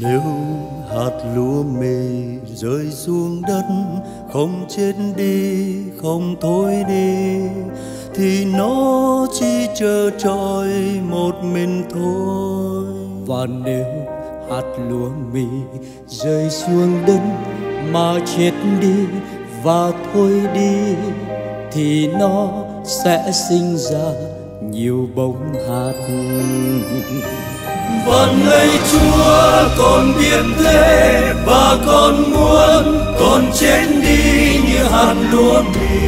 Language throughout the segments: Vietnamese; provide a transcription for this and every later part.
Nếu hạt lúa mì rơi xuống đất không chết đi, không thối đi, thì nó chỉ chờ trọi một mình thôi. Và nếu hạt lúa mì rơi xuống đất mà chết đi và thối đi, thì nó sẽ sinh ra nhiều bông hạt. Và lạy Chúa, con biết thế và con muốn con chết đi như hạt lúa mì.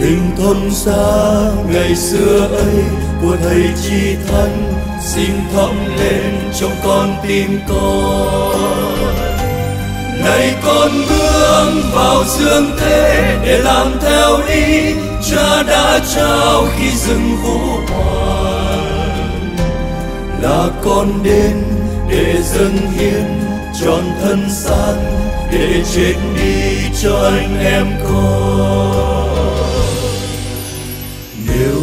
Tình thôn xa ngày xưa ấy của Thầy Chi Thánh xin thấm lên trong con tim con. Này con bước vào dương thế để làm theo ý Cha đã trao khi rừng Vũ Hoàng. Là con đến để dâng hiến trọn thân xác để chết đi cho anh em con. Nếu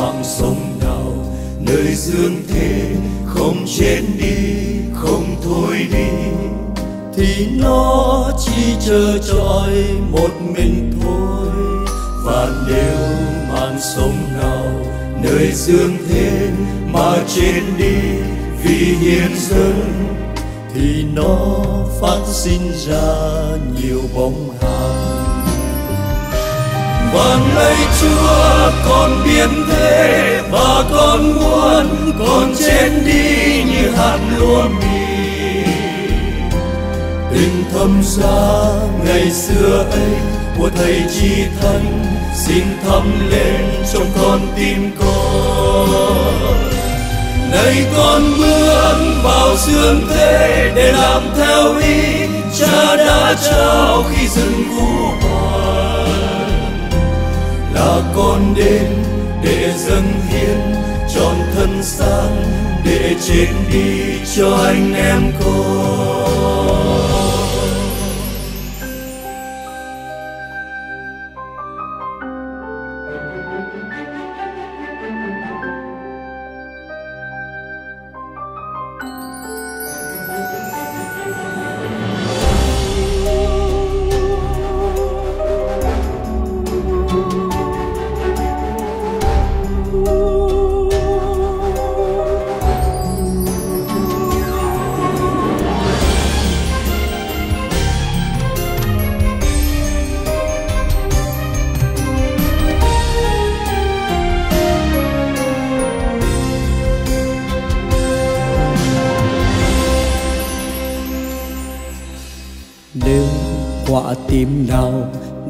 mạng sống nào nơi dương thế không chết đi, không thôi đi, thì nó chỉ chờ trọi một mình thôi. Và nếu mạng sống nào nơi dương thế mà chết đi vì hiến dâng, thì nó phát sinh ra nhiều bông hạt. Và lạy Chúa, con biết thế và con muốn con chết đi như hạt lúa mì. Tình thâm giá ngày xưa ấy của Thầy Chi Thánh xin thấm lên trong con tim con. Này con bước vào dương thế để làm theo ý Cha đã trao khi rừng Vũ Hoàng. Là con đến để dâng hiến trọn thân xác để chết đi cho anh em con. Nếu quả tim nào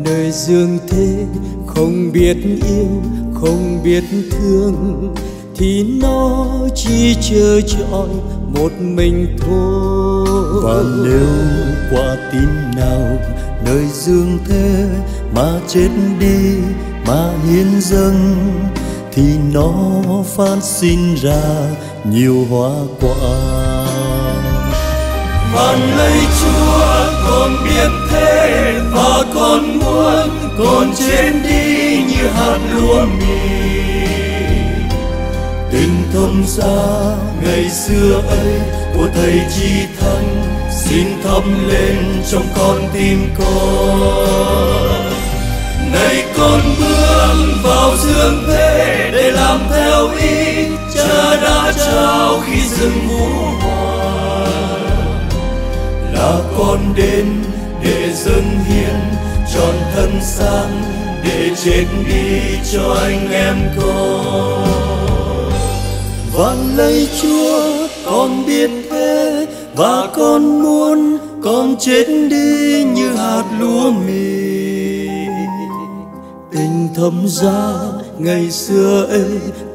nơi dương thế không biết yêu, không biết thương, thì nó chỉ chờ trọi một mình thôi. Và nếu quả tim nào nơi dương thế mà chết đi, mà hiến dâng, thì nó phát sinh ra nhiều hoa quả. Và lạy Chúa, con biết thế và con muốn con chết đi như hạt lúa mì. Tình thâm giá ngày xưa ấy của Thầy Chi Thánh xin thấm lên trong con tim con. Này con bước vào dương thế để làm theo ý Cha đã trao khi rừng Vũ Hoàng. Là con đến để dâng hiến trọn thân xác để chết đi cho anh em con. Và lạy Chúa, con biết thế và con muốn con chết đi như hạt lúa mì. Tình thâm giá ngày xưa ấy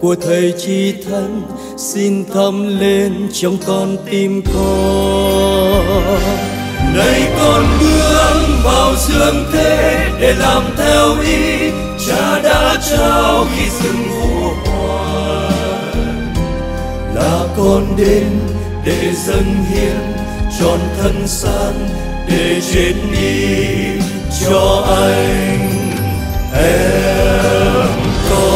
của Thầy Chi Thánh xin thấm lên trong con tim con. Này con bước vào dương thế để làm theo ý Cha đã trao khi rừng Vũ Hoàng. Là con đến để dâng hiến trọn thân xác để chết đi cho anh em con.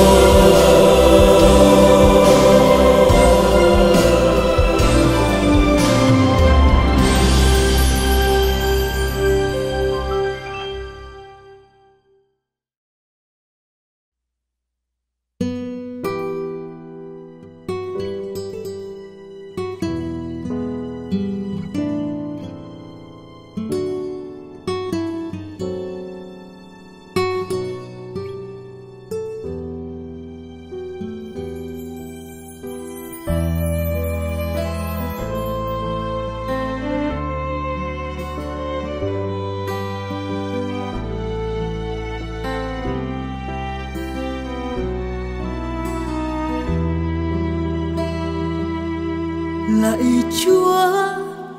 Lạy Chúa,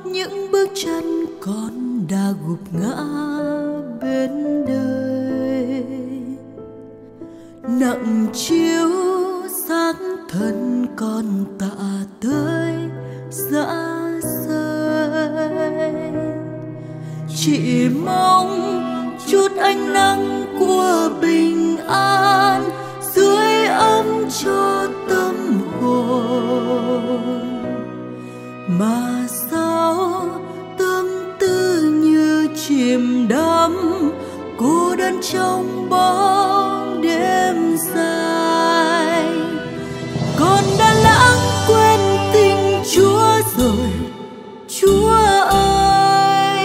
những bước chân con đã gục ngã bên đời, nặng chiếu xác thân con tạ tới dã rời. Chỉ mong chút ánh nắng của bình an dưới ấm cho tâm hồn, mà sao tâm tư như chìm đắm cô đơn trong bóng đêm dài. Con đã lãng quên tình Chúa rồi Chúa ơi,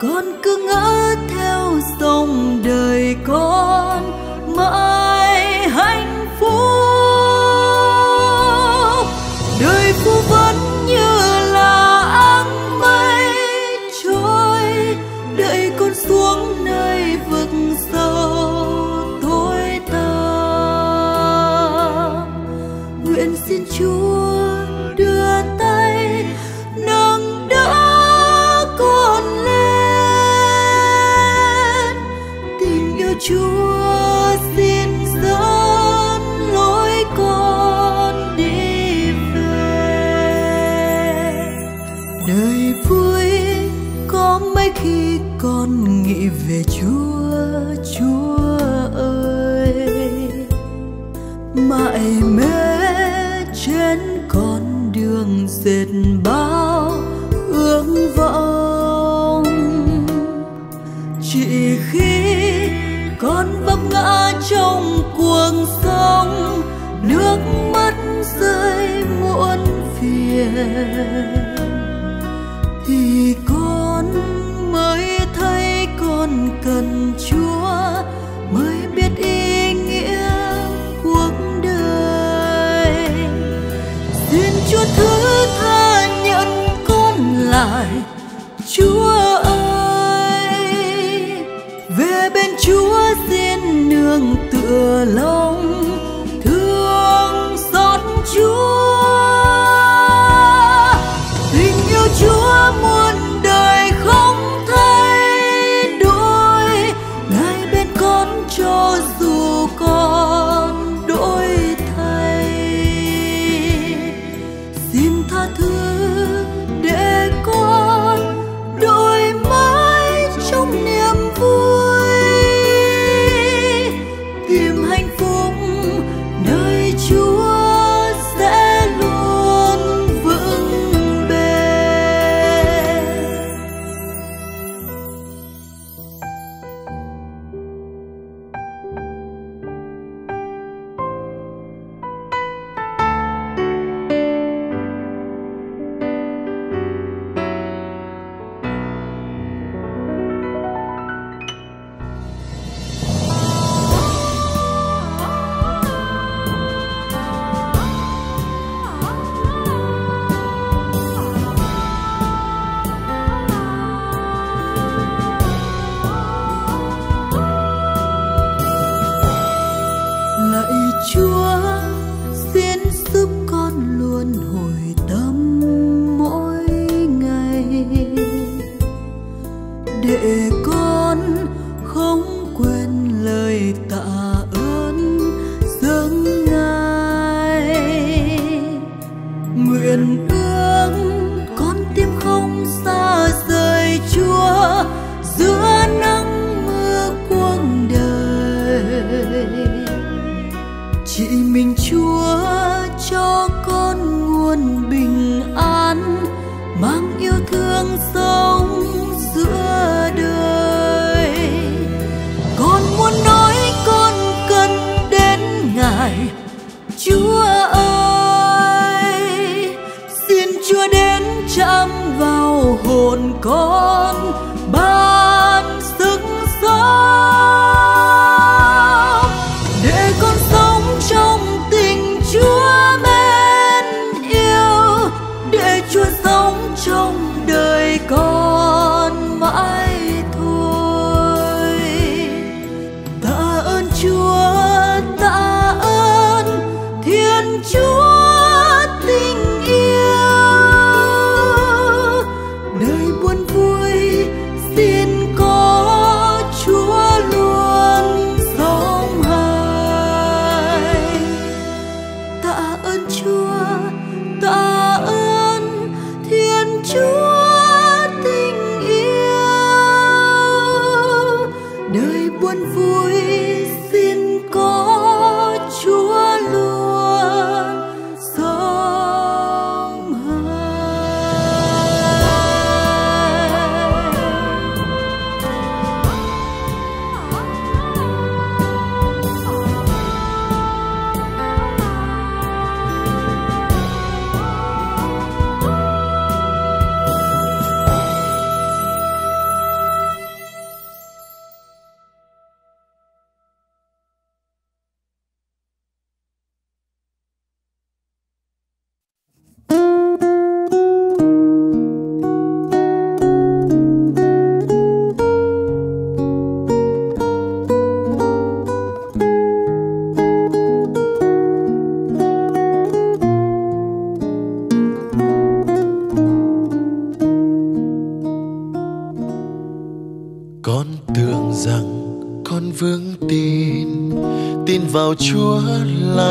con cứ ngỡ theo dòng đời con mãi hạnh phúc. Đời phù vấn như là áng mây trôi, đẩy con xuống nơi vực sâu tối tăm. Nguyện xin Chúa đưa tay nâng đỡ con lên. Tình yêu Chúa xin dẫn lối con đi về. Đời vui có mấy khi con nghĩ về Chúa, Chúa ơi. Mãi mê trên con đường dệt bao ước vọng, chỉ khi con vấp ngã trong cuộc sống nước mắt rơi muôn phiền, thì con mới thấy con cần Chúa, mới biết ý nghĩa cuộc đời. Xin Chúa thứ tha nhận con lại Chúa ơi, về bên Chúa xin nương tựa lòng thương xót Chúa. Tình yêu Chúa muôn đời không thay đổi, Ngài bên con cho dù con đổi thay. Xin tha thứ để con đổi mới trong niềm vui, tìm hạnh phúc nơi Chúa sẽ luôn vững bền. Chúa xin giúp con luôn hồi tâm mỗi ngày, để con không quên lời tạ ơn dâng Ngài. Nguyện ước con tim không xa rời Chúa giữa nắng mưa cuộc đời. Chỉ mình Chúa cho con nguồn bình an, mang yêu thương sống giữa đời. Con muốn nói con cần đến Ngài Chúa ơi, xin Chúa đến chạm vào hồn con ban sức sống để con sống trong tình Chúa mến yêu, để Chúa sống trong đời con mãi thôi. Tạ ơn Chúa, tạ ơn Thiên Chúa tình yêu.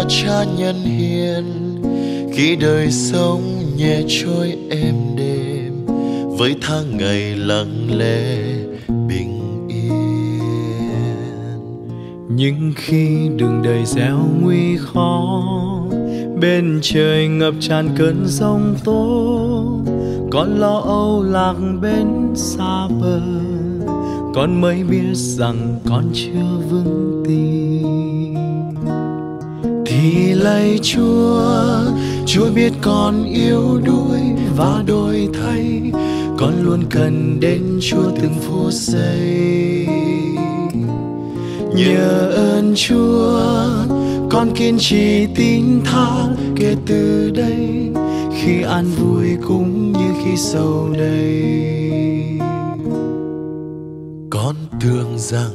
Cha nhân hiền, khi đời sống nhẹ trôi êm đềm với tháng ngày lặng lẽ bình yên. Nhưng khi đường đời gieo nguy khó, bên trời ngập tràn cơn giông tố, con lo âu lạc bên xa bờ, con mới biết rằng con chưa vững tin. Thì lạy Chúa, Chúa biết con yếu đuối và đổi thay, con luôn cần đến Chúa từng phút giây. Nhờ ơn Chúa, con kiên trì tín thác kể từ đây, khi an vui cũng như khi sầu đầy. Con tưởng rằng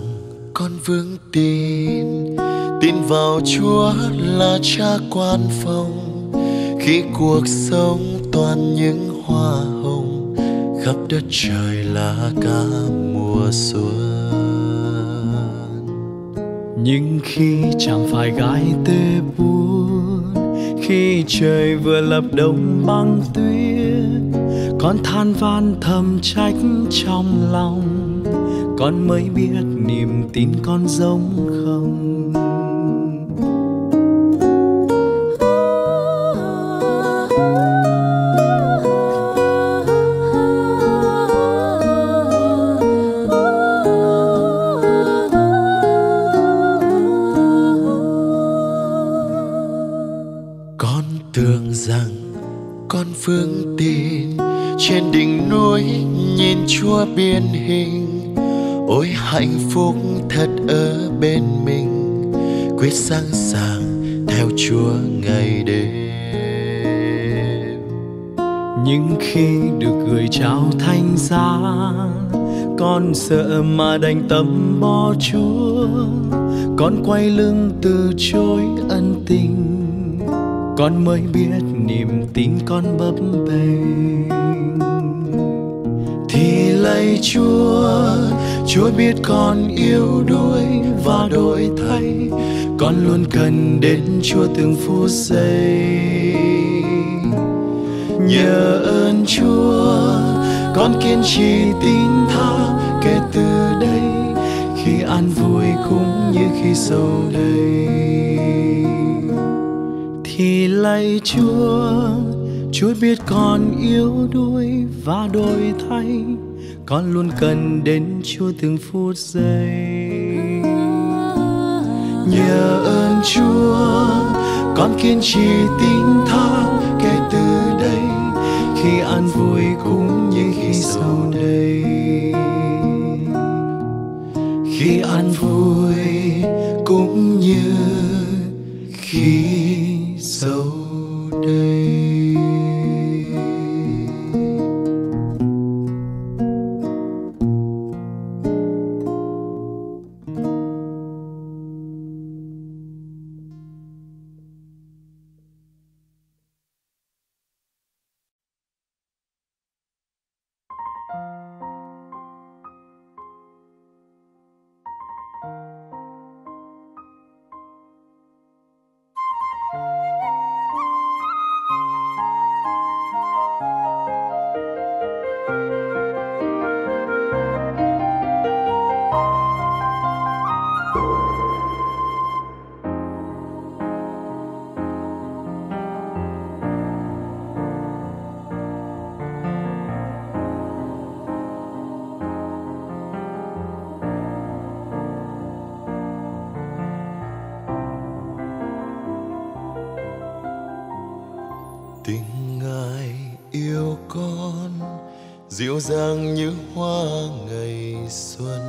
con vững tin, tin vào Chúa là Cha quan phòng, khi cuộc sống toàn những hoa hồng, khắp đất trời là cả mùa xuân. Nhưng khi chẳng phải gái tê buồn, khi trời vừa lập đông băng tuyết, con than van thầm trách trong lòng, con mới biết niềm tin con giống không. Tưởng rằng con vững tin, trên đỉnh núi nhìn Chúa biến hình, ôi hạnh phúc thật ở bên mình, quyết sẵn sàng theo Chúa ngày đêm. Nhưng khi được gửi trao thánh giá, con sợ mà đành tâm bỏ Chúa, con quay lưng từ chối ân tình, con mới biết niềm tin con bấp bênh. Thì lạy Chúa, Chúa biết con yếu đuối và đổi thay, con luôn cần đến Chúa từng phút giây. Nhờ ơn Chúa, con kiên trì tín thác kể từ đây, khi an vui cũng như khi sầu đầy. Thì lạy Chúa, Chúa biết con yếu đuối và đổi thay, con luôn cần đến Chúa từng phút giây. Nhờ ơn Chúa, con kiên trì tín thác kể từ đây, khi an vui cũng như khi sầu đầy. Khi an vui cũng như khi so dịu dàng như hoa ngày xuân.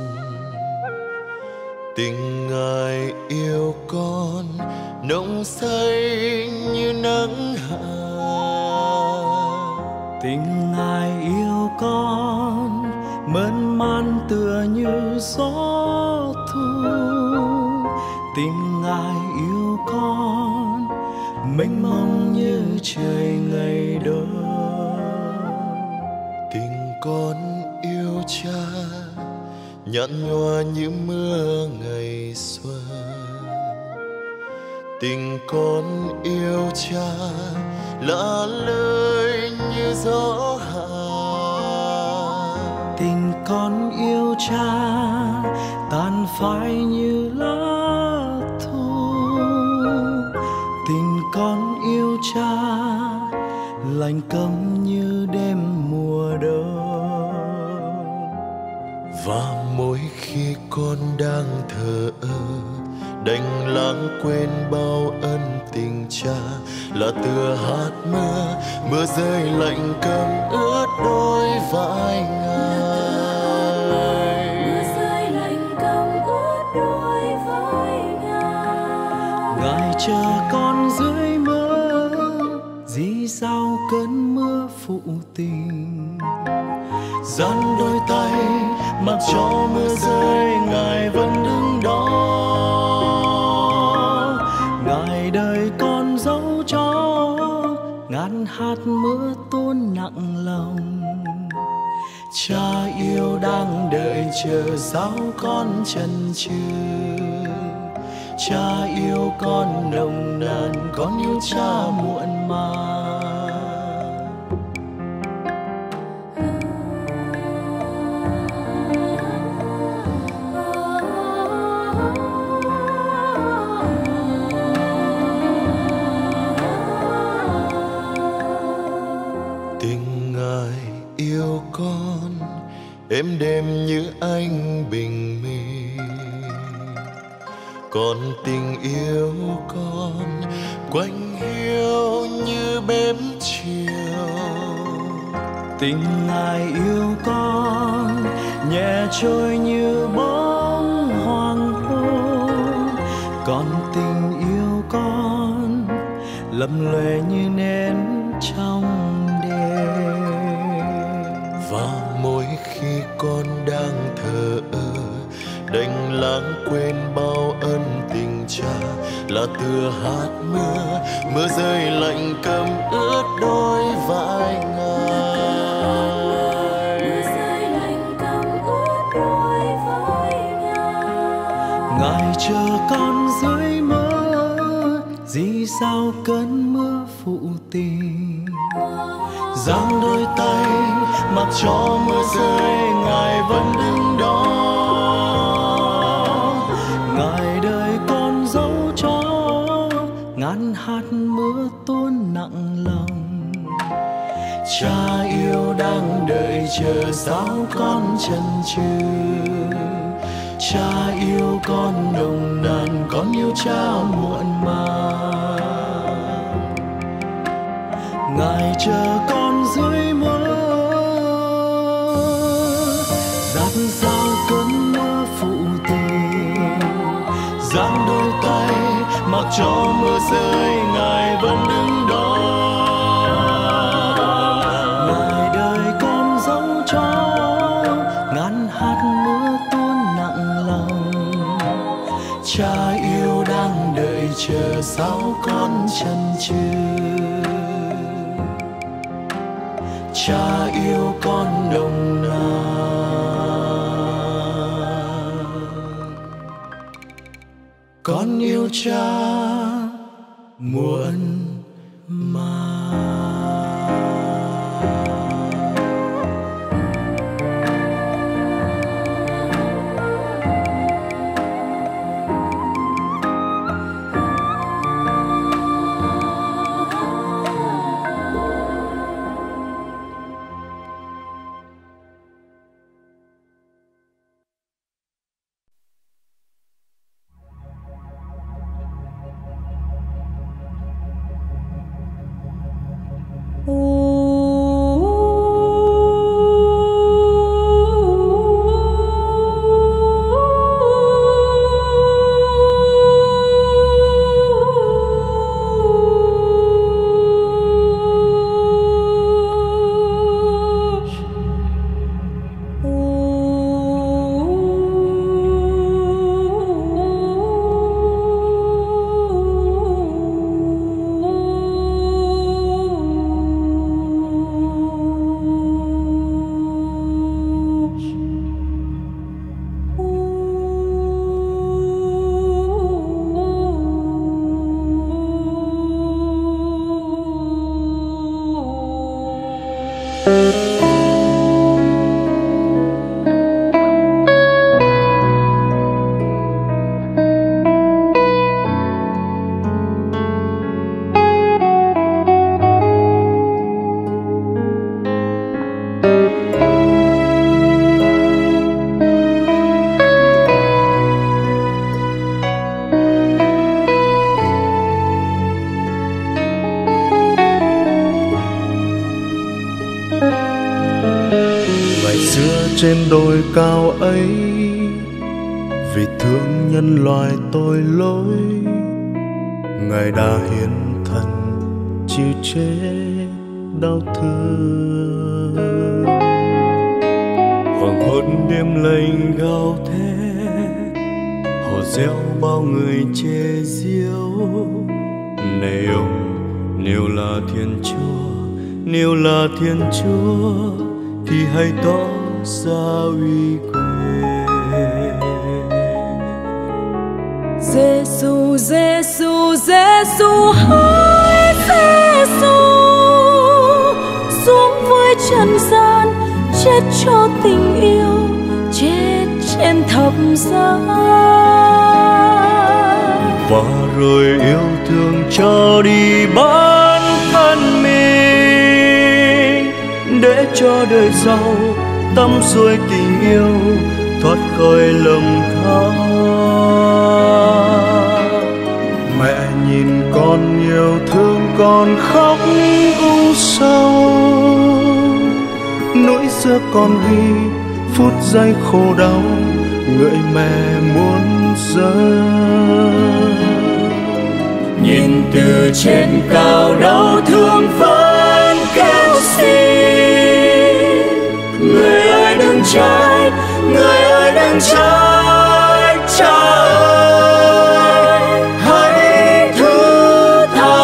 Tình Ngài yêu con nồng say như nắng hạ. Tình Ngài yêu con mơn man tựa như gió thu. Tình Ngài yêu con mênh mông như trời ngày đông. Con yêu Cha nhạt nhòa như mưa ngày xuân. Tình con yêu cha lạ lơi như gió hạ. Tình con yêu cha tàn phai như lá thu. Tình con yêu cha lạnh câm như đêm mùa đông. Và mỗi khi con đang thờ ơ, đành lãng quên bao ân tình cha, là tựa hạt mưa, mưa rơi lạnh câm ướt đôi vai ngài. Mưa rơi lạnh câm ướt đôi vai ngài. Ngài chờ con dưới mưa, dì sao cơn mưa phụ tình. Dán đôi tay mặc cho mưa rơi, ngài vẫn đứng đó. Đời con dấu cho ngàn hạt mưa tuôn nặng lòng. Cha yêu đang đợi chờ sao con chần chừ. Cha yêu con nồng nàn, con yêu cha muộn màng. Êm đêm như ánh bình minh, còn tình yêu con quanh hiu như bếm chiều. Tình ngài yêu con nhẹ trôi như bóng hoàng hôn, còn tình yêu con lầm lề như nến trong đêm. Và mỗi khi con đang thờ ơ, đành lãng quên bao ân tình cha, là tựa hạt mưa, mưa rơi lạnh câm ướt đôi vai ngài. Mưa rơi lạnh câm ướt đôi vai ngài. Ngài chờ con dưới mưa, dì sao cơn mưa phụ tình. Giang đôi tay mặc cho mưa rơi, ngài vẫn đứng đó. Ngài đời con dấu cho ngàn hạt mưa tuôn nặng lòng. Cha yêu đang đợi chờ sao con chần chừ. Cha yêu con nồng nàn, con yêu cha muộn màng. Ngài chờ con dưới mưa, dạt dào cơn mưa phụ tình. Giang đôi tay mặc cho mưa rơi, ngài vẫn đứng đó. Ngài đời con dấu cho ngàn hạt mưa tuôn nặng lòng. Cha yêu đang đợi chờ sao con chần chừ. Cha yêu con nồng nàn, con yêu cha muộn màng. trên đồi cao ấy, vì thương nhân loại tội lỗi, Ngài đã hiến thân chịu chết đau thương. Hoàng hôn đêm lạnh gào thét, họ gieo bao người chê diêu. Này ông, nếu là Thiên Chúa, nếu là Thiên Chúa, thì hãy tỏ ra uy quyền. Giê-xu, Giê-xu, Giê-xu hỡi, Giê-xu xuống với trần gian, chết cho tình yêu, chết trên thập giá. Và rồi yêu thương cho đi bản thân mình, để cho đời sau tắm xuôi tình yêu, thoát khỏi lầm than. Mẹ nhìn con yêu thương con khóc u sầu, nỗi xưa con ghi phút giây khổ đau, người mẹ muốn rơi. Nhìn từ trên cao đau thương vẫn kêu xin, người ơi đừng trách, người ơi đừng trách cha ơi, hãy thứ tha.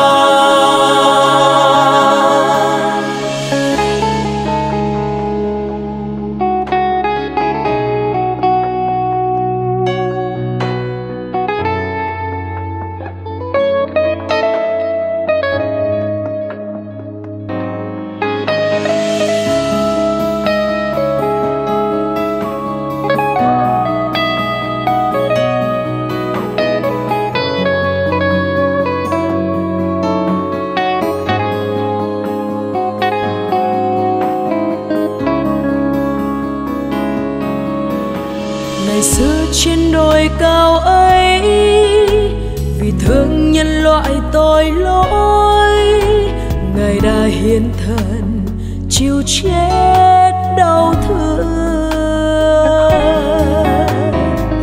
Tội lỗi, Ngài đã hiến thân chịu chết đau thương.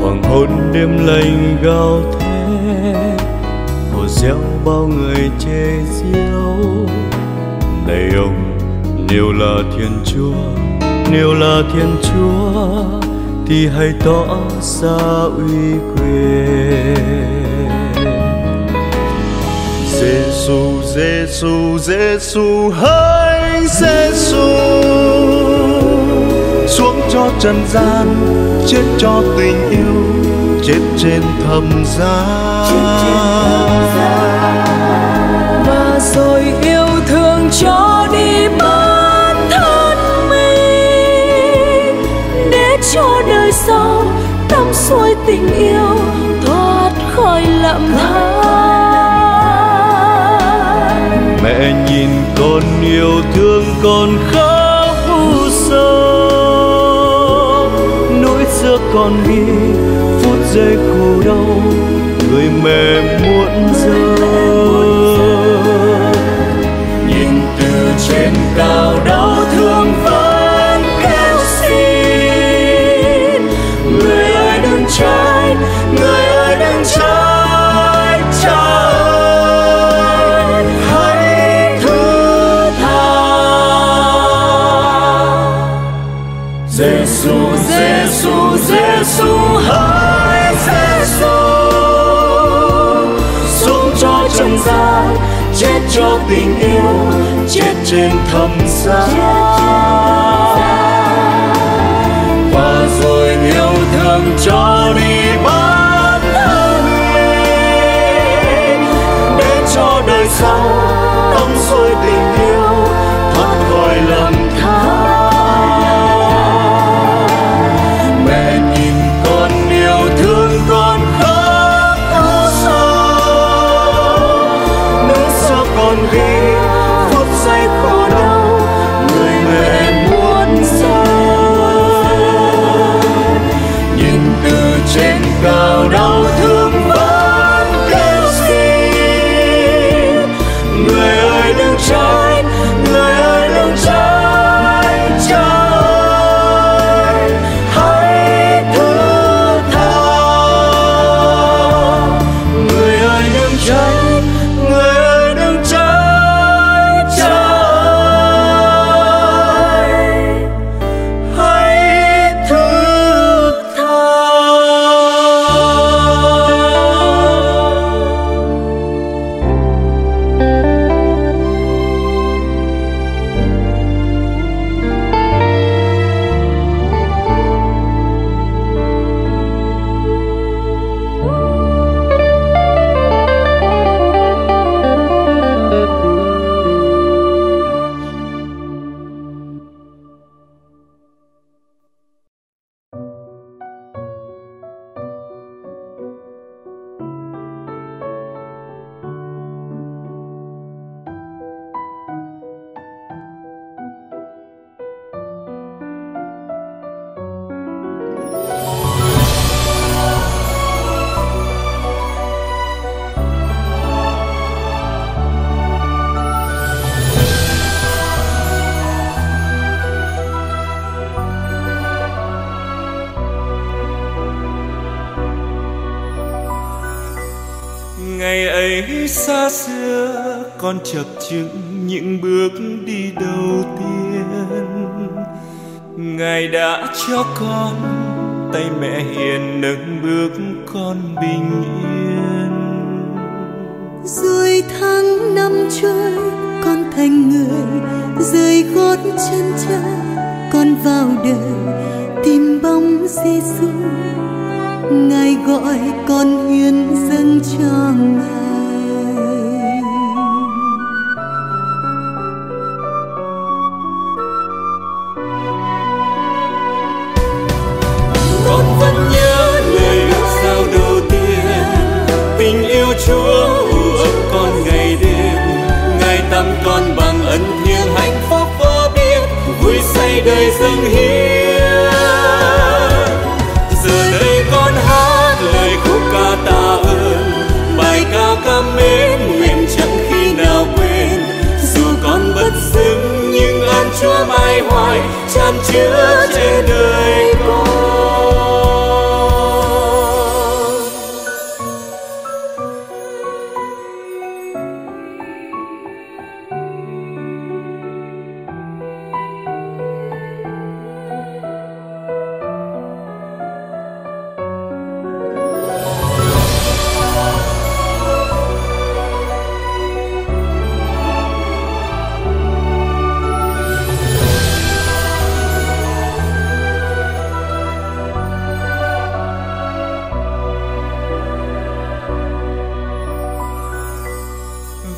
Hoàng hôn đêm lạnh gào thét, họ gieo bao người chê diêu. Này ông, nếu là Thiên Chúa, nếu là Thiên Chúa, thì hãy tỏ ra uy quyền. Giê-xu, Giê-xu, Giê-xu hỡi, Giê-xu xuống cho trần gian, chết cho tình yêu, chết trên thập giá. Và rồi yêu thương cho đi bản thân mình, để cho đời sau tắm xuôi tình yêu, thoát khỏi lạm tha. Mẹ nhìn con yêu thương con khóc u sầu, nỗi xưa con đi phút giây khổ đau, người mẹ muốn rơi. Nhìn từ trên cao đau thương vẫn kêu xin, người ơi đừng trách, người ơi đừng trách cha. Giê-xu, Giê-xu, Giê-xu hỡi, Giê-xu xuống cho trần gian, chết cho tình yêu, chết trên thập giá. Và rồi yêu thương cho đi bản thân mình, để cho đời sau tắm xuôi tình yêu, thoát khỏi lầm than. Cao đau thương vẫn kêu xin, người ơi đừng trách. ấy xa xưa con chập chững những bước đi đầu tiên. Ngài đã cho con tay mẹ hiền nâng bước con bình yên. Rồi tháng năm trôi con thành người, rời gót chân cha con vào đời tìm bóng Giêsu. Ngài gọi con hiến dâng cho Ngài. Con vẫn nhớ lời Đức Giao đầu tiên, tình yêu Chúa ù ấp con ngày đêm. Ngài tắm con bằng ân thiêng hạnh phúc vô biên, vui say đời dâng hiến. Chúa mãi hoài chan chứa trên đời con.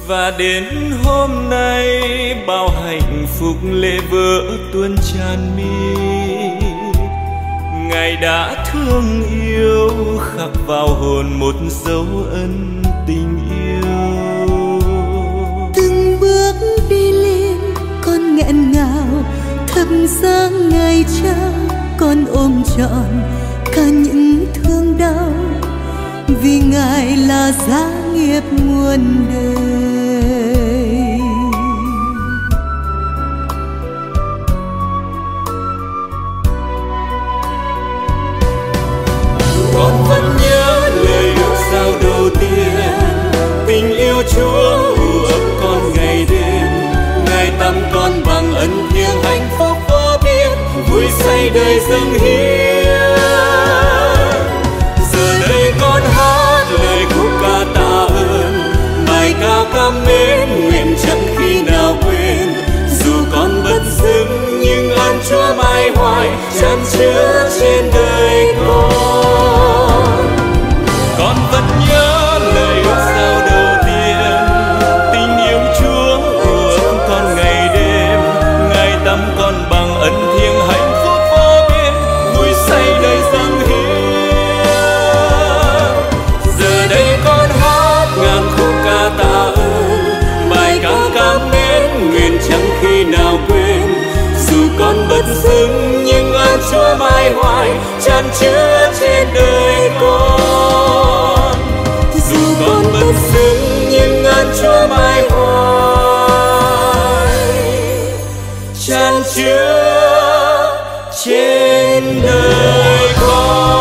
Và đến hôm nay bao hạnh phúc lễ vỡ tuôn tràn mi. Ngài đã thương yêu khắc vào hồn một dấu ân tình yêu. Từng bước đi lên con nghẹn ngào, thầm giá Ngài Cha con ôm trọn cả những thương đau, vì Ngài là giá nghiệp muôn đời. Con vẫn nhớ lời Đức Giao đầu tiên, tình yêu Chúa ù ấp con ngày đêm. Ngài tắm con bằng ân thiêng hạnh phúc vô biên, vui say đời dâng hiến. Giờ đây con hát lời khúc ca tạ ơn, bài ca cảm mến nguyện chẳng khi nào quên. Dù con bất xứng nhưng ơn Chúa mãi hoài chan chứa trên đời con. Dừng nhưng ơn Chúa mãi hoài chan chứa trên đời con. Dù con bất xứng nhưng ơn Chúa mãi hoài chan chứa trên đời con.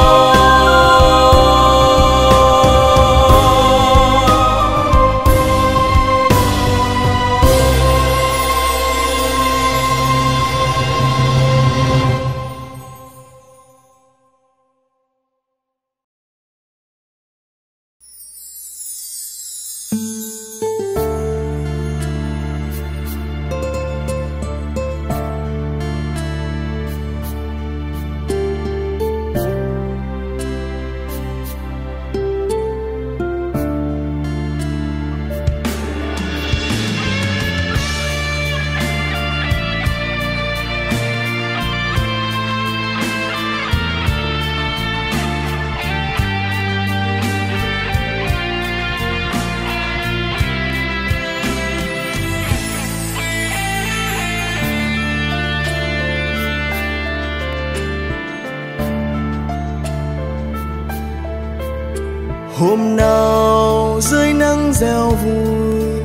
Hôm nào dưới nắng gieo vui,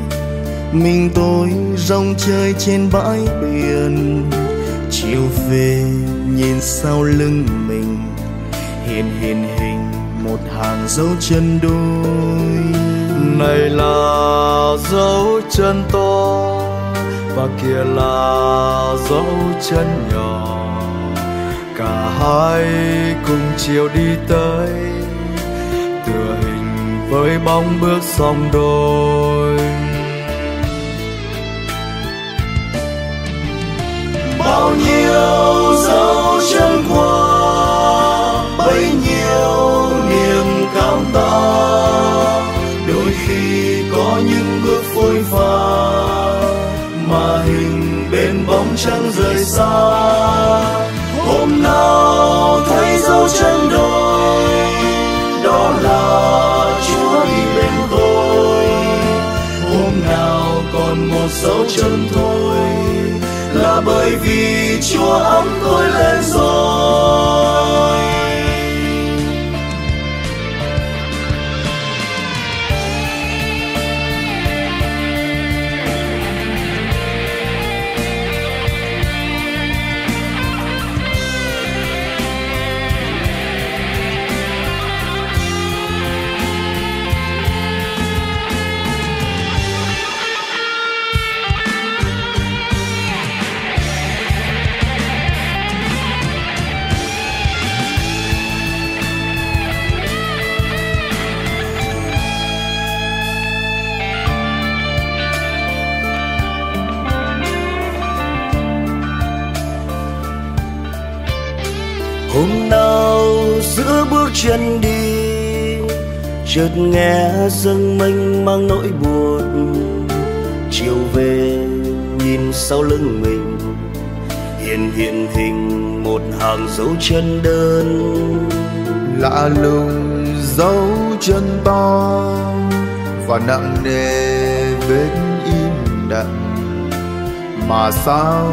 mình tôi rong chơi trên bãi biển. Chiều về nhìn sau lưng mình, hiện hình một hàng dấu chân đôi. này là dấu chân to và kia là dấu chân nhỏ, cả hai cùng chiều đi tới, tựa hình với bóng bước song đôi. Bao nhiêu dấu chân qua, bấy nhiêu niềm cao ta, đôi khi có những bước phôi pha mà hình bên bóng chẳng rời xa. Hôm nào thấy dấu chân đôi, đó là Chúa đi bên tôi. Hôm nào còn một dấu chân thôi, là bởi vì Chúa ấm tôi lên rồi. Hôm nào giữa bước chân đi, chợt nghe dâng mênh mang nỗi buồn. Chiều về nhìn sau lưng mình, hiện hình một hàng dấu chân đơn. Lạ lùng dấu chân to và nặng nề vết im lặng, mà sao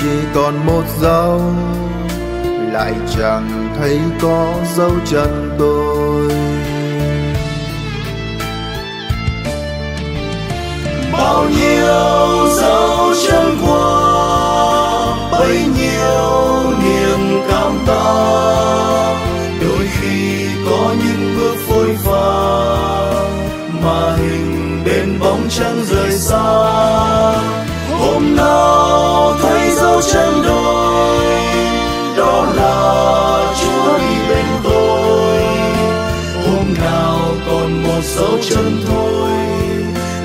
chỉ còn một dấu, lại chẳng thấy có dấu chân tôi. Bao nhiêu dấu chân qua, bấy nhiêu niềm cảm ta, đôi khi có những bước phôi pha mà hình bên bóng chẳng rời xa. Hôm nào thấy dấu chân đôi, đó là Chúa đi bên tôi. Hôm nào còn một dấu chân thôi,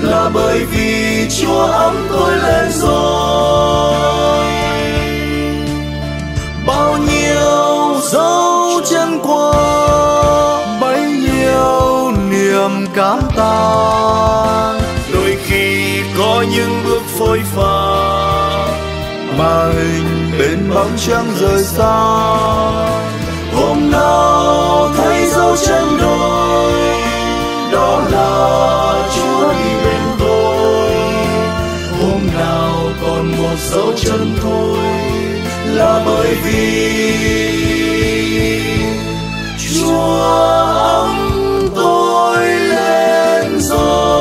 là bởi vì Chúa ấm tôi lên rồi. Bao nhiêu dấu chân qua, bấy nhiêu niềm cảm ta, đôi khi có những bước phôi pha mà hình bên bóng trăng rời xa. Hôm nào thấy dấu chân đôi, đó là Chúa đi bên tôi. Hôm nào còn một dấu chân thôi, là bởi vì Chúa ấm tôi lên rồi.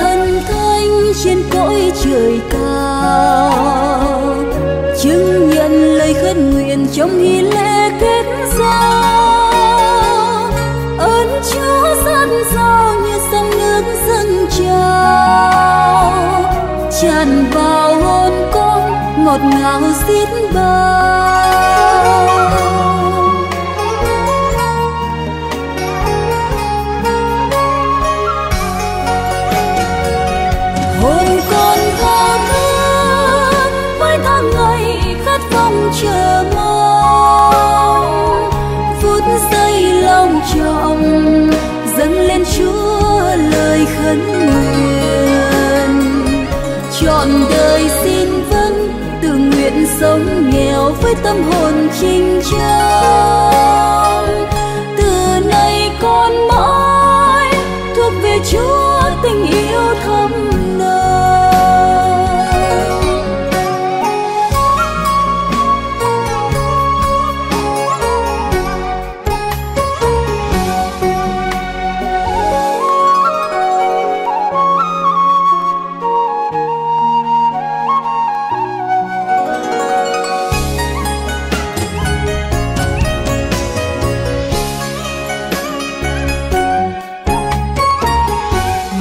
Thân lời ca chứng nhận lời khấn nguyện trong nghi lễ kết giao. Ơn Chúa dạt dào như dòng nước dâng trào, tràn vào hồn con ngọt ngào xiết bao. Chờ mong phút giây lòng trọng dâng lên Chúa lời khấn nguyện, trọn đời xin vâng tự nguyện sống nghèo với tâm hồn chinh trang. Từ nay con mãi thuộc về Chúa tình yêu thầm nơi.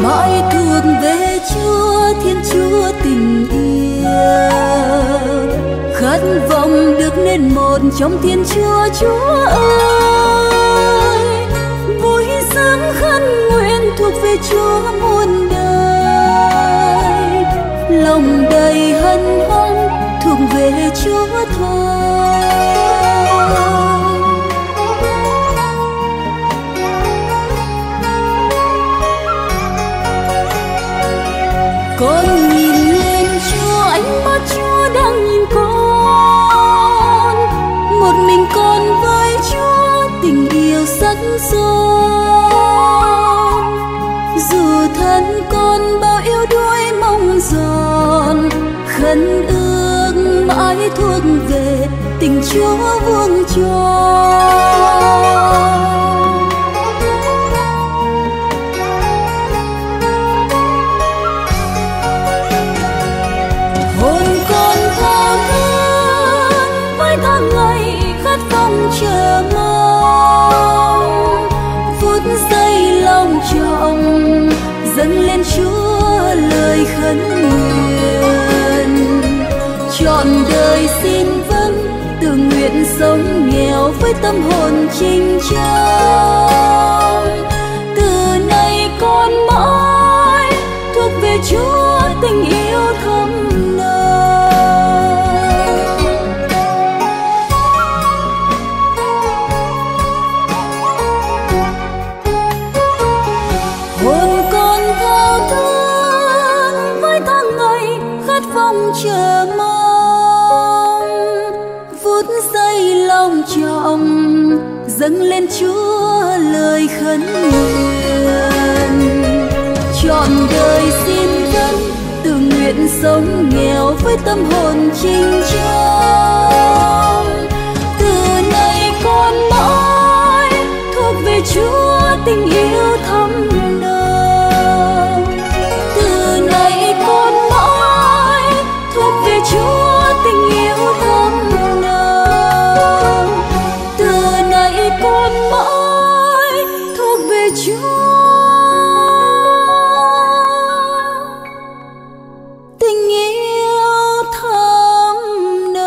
Mãi thuộc về Chúa Thiên Chúa tình yêu, khát vọng được nên một trong Thiên Chúa. Chúa ơi, vui sướng khấn nguyện thuộc về Chúa muôn đời, lòng đầy hân hoan thuộc về Chúa thôi. Con nhìn lên Chúa, ánh mắt Chúa đang nhìn con. Một mình con với Chúa tình yêu sắc son. Dù thân con bao yếu đuối mong giòn, khấn ước mãi thuộc về tình Chúa vuông tròn. Chờ mong phút giây lòng trọng dâng lên Chúa lời khấn nguyện, trọn đời xin vâng tự nguyện sống nghèo với tâm hồn chinh trang. Từ nay con mãi thuộc về Chúa tình yêu thầm nơi. Chờ mong phút giây lòng trọng dâng lên Chúa lời khấn nguyện, trọn đời xin vâng tự nguyện sống nghèo với tâm hồn chinh trang. Từ nay con mãi thuộc về Chúa tình yêu thầm nơi. Từ nay con mãi về Chúa tình yêu thầm nồng, từ nay con mãi thuộc về Chúa tình yêu thầm nồng.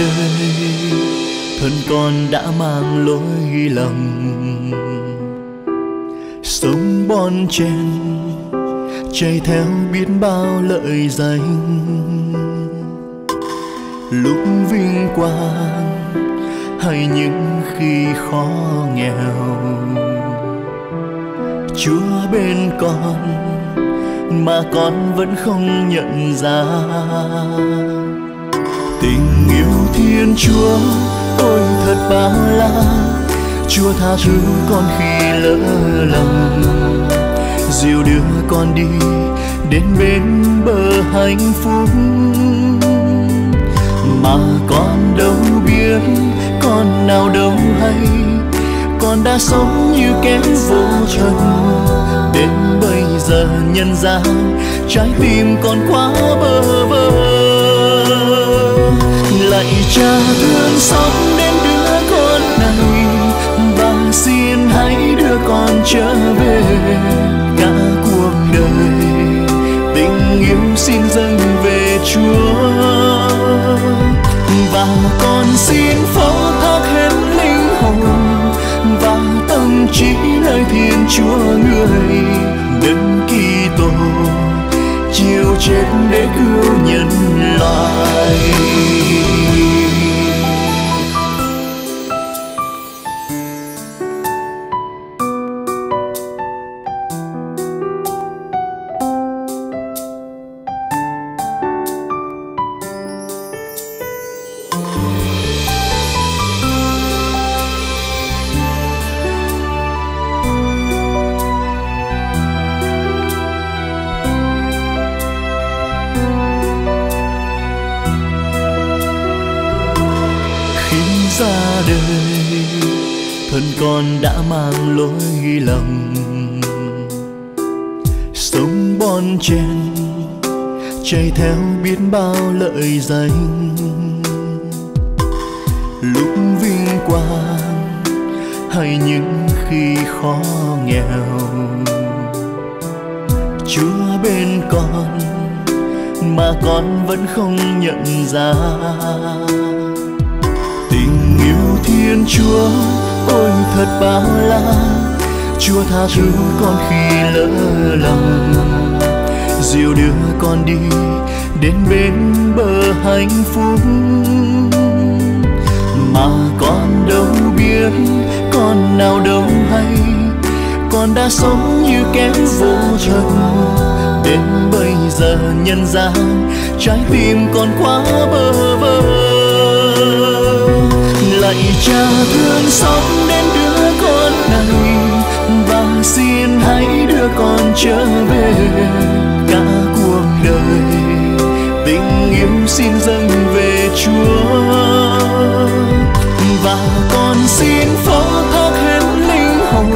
đời thân con đã mang lỗi lầm, sống bon chen chạy theo biết bao lợi danh. Lúc vinh quang hay những khi khó nghèo, Chúa bên con mà con vẫn không nhận ra. Tình yêu Thiên Chúa ôi thật bao la, Chúa tha thứ con khi lỡ lòng, dìu đưa con đi đến bên bờ hạnh phúc. Mà con đâu biết, con nào đâu hay, con đã sống như kẻ vô trần. Đến bây giờ nhân gian trái tim con quá bơ vơ, lạy Cha thương xót đến đứa con này, và xin hãy đưa con trở về. Cả cuộc đời tình yêu xin dâng về Chúa, và con xin phó thác hết linh hồn và tâm trí nơi Thiên Chúa Người Đấng Kitô chịu chết để cứu nhân loại. Ra đời thân con đã mang lỗi lầm, sống bon chen chạy theo biết bao lợi danh. Lúc vinh quang hay những khi khó nghèo, Chúa bên con mà con vẫn không nhận ra. Thiên Chúa ôi thật bao la, Chúa tha thứ con khi lỡ lòng, dìu đưa con đi đến bên bờ hạnh phúc. Mà con đâu biết, con nào đâu hay, con đã sống như kẻ vô trần. Đến bây giờ nhân gian trái tim con quá bơ vơ, lạy Cha thương xót đến đứa con này, và xin hãy đưa con trở về. Cả cuộc đời tình yêu xin dâng về Chúa, và con xin phó thác hết linh hồn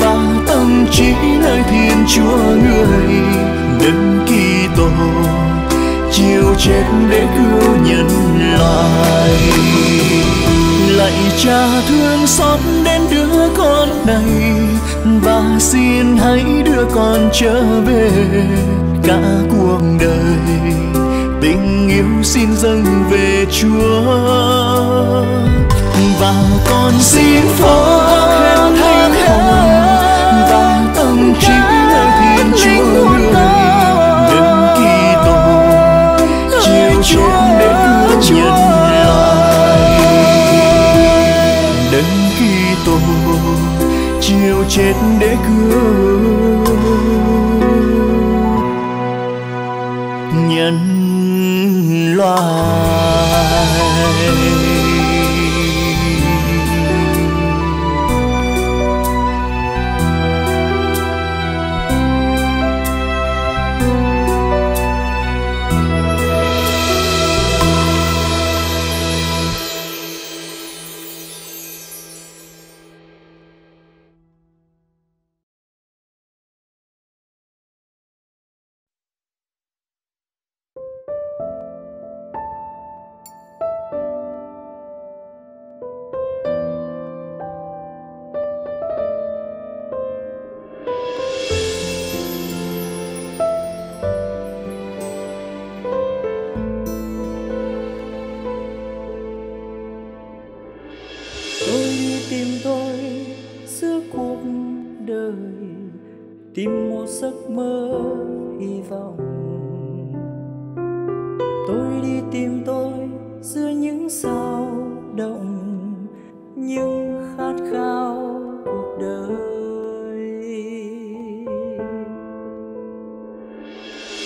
và tâm trí nơi Thiên Chúa Người Đấng Kitô chịu chết để cứu nhân loại. Lạy Cha thương xót đến đứa con này, và xin hãy đưa con trở về. Cả cuộc đời tình yêu xin dâng về Chúa, và con xin phó thác hết linh hồn và tâm trí nơi Thiên Chúa Người Đấng Kitô chịu chết để cứu nhân loại. Đấng Kitô chịu chết để cứu nhân loại. chìm tôi giữa cuộc đời, tìm một giấc mơ hy vọng. Tôi đi tìm tôi giữa những dao động, những khát khao cuộc đời.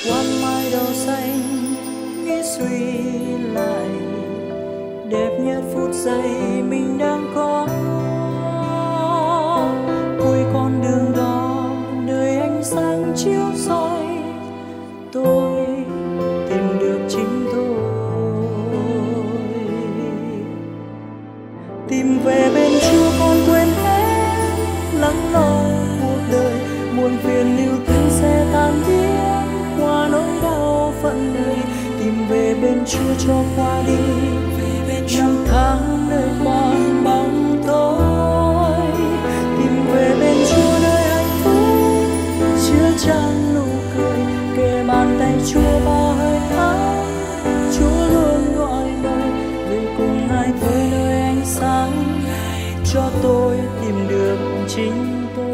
Qua mái đầu xanh nghĩ suy lại, đẹp nhất phút giây mình đang có. Cuối con đường đó nơi ánh sáng chiếu soi, tôi tìm được chính tôi. Tìm về bên Chúa con quên hết lắng lo cuộc đời, muôn phiền lưu thương sẽ tan biến qua nỗi đau phận đời. Tìm về bên Chúa cho qua đi năm tháng nơi mòn bóng tối. Tìm về bên Chúa nơi hạnh phúc chứa chan nụ cười, kề bàn tay Chúa bao hơi ấm, Chúa luôn gọi mời về cùng ai tới nơi ánh sáng. Cho tôi tìm được chính tôi.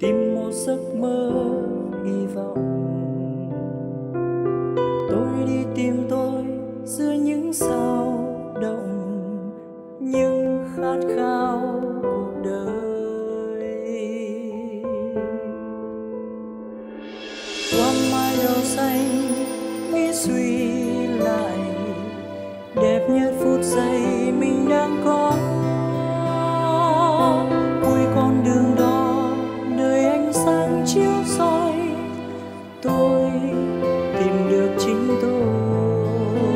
Tìm một giấc mơ hy vọng. Tôi đi tìm tôi giữa những dao động, những khát khao cuộc đời. Qua mái đầu xanh nghĩ suy lại, đẹp nhất phút giây mình đang có. Cuối con đường đó sáng chiếu soi, tôi tìm được chính tôi.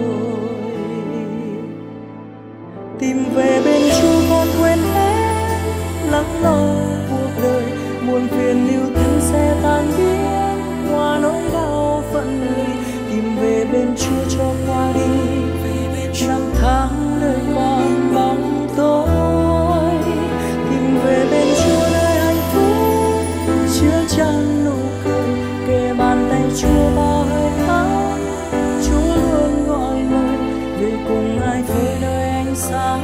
Tìm về bên Chúa con quên hết lắng lo cuộc đời, muôn phiền lưu thương sẽ tan biến qua nỗi đau phận đời. Tìm về bên Chúa cho qua đi năm tháng nơi mòn bóng tối. Tìm về bên Chúa nơi hạnh phúc chứa chan nụ cười, kề bàn tay Chúa bao hơi ấm, Chúa luôn gọi mời về cùng ai tới nơi ánh sáng.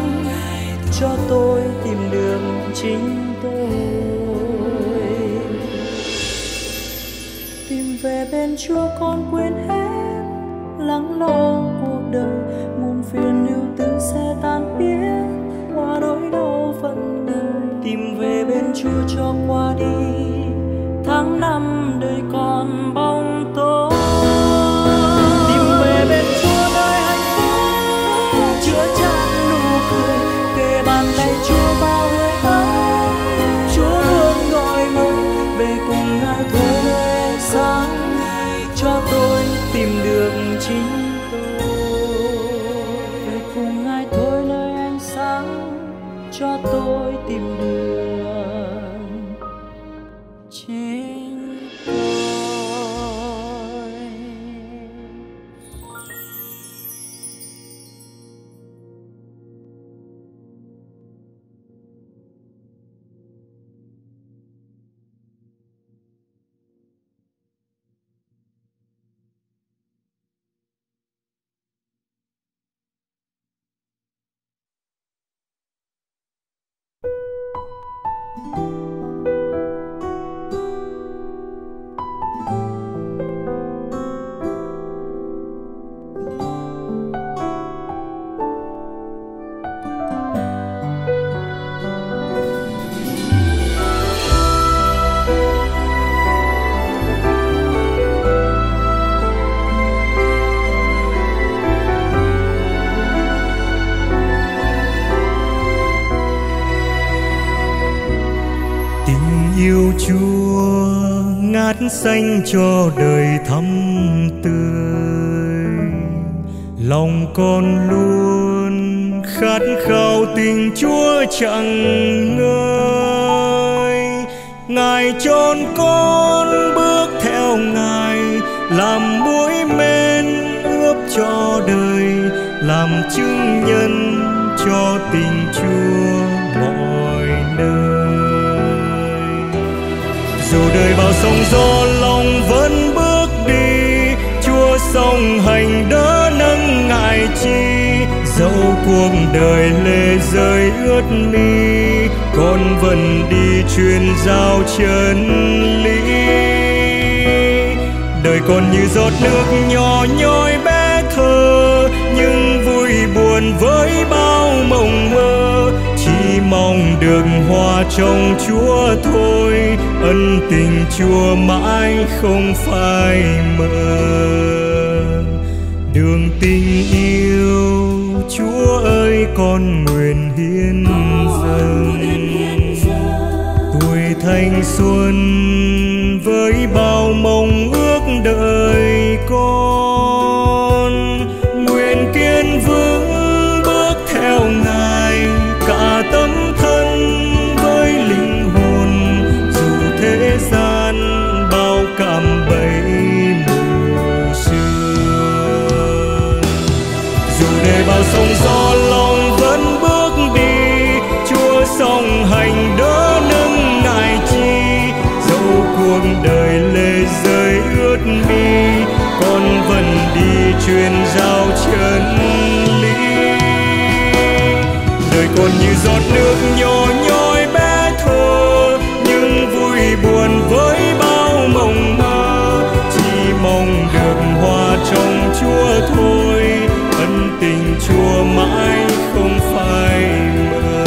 Cho tôi tìm được chính tôi. Tìm về bên Chúa con quên hết lắng lo cuộc đời, muôn phiền ưu tư sẽ tan biến qua nỗi đau phận đời. Tìm về bên Chúa cho qua đi tháng năm đời còn bóng tối. Tìm về bên Chúa nơi hạnh phúc chứa chan nụ cười, kề bàn tay Chúa bao hơi ấm, Chúa luôn gọi mời về cùng ai tới nơi ánh sáng. Cho tôi tìm được chính tôi, về cùng ai tới nơi ánh sáng. Cho tôi tìm được chính tôi. Xanh cho đời thắm tươi, lòng con luôn khát khao tình Chúa chẳng ngơi. Ngài chọn con bước theo Ngài, làm muối men ướp cho đời, làm chứng nhân cho tình Chúa mọi nơi. Dù đời bao sóng gió lòng vẫn bước đi, Chúa song hành đỡ nâng ngại chi. Dẫu cuộc đời lệ rơi ướt mi, con vẫn đi truyền giao chân lý. Đời còn như giọt nước nhỏ nhoi bé thơ, nhưng vui buồn với bao mộng mơ. Chỉ mong được hòa trong Chúa thôi, ân tình Chúa mãi không phai mờ. Đường tình yêu Chúa ơi con nguyện hiến dâng, tuổi thanh xuân với bao mong ước đời con nguyện kiên vững bước theo Ngài, cả tấm thân với linh hồn. Dù thế gian bao cạm bẫy mù sương, dù để bao sóng gió lòng vẫn bước đi, Chúa song hành đỡ nâng ngài chi. Dẫu cuộc đời lệ rơi ướt mi, con vẫn đi truyền giao chân lý. Đời còn như giọt nước nhỏ nhoi bé thơ, nhưng vui buồn với bao mộng mơ. Chỉ mong được hòa trong Chúa thôi, ân tình Chúa mãi không phai mờ.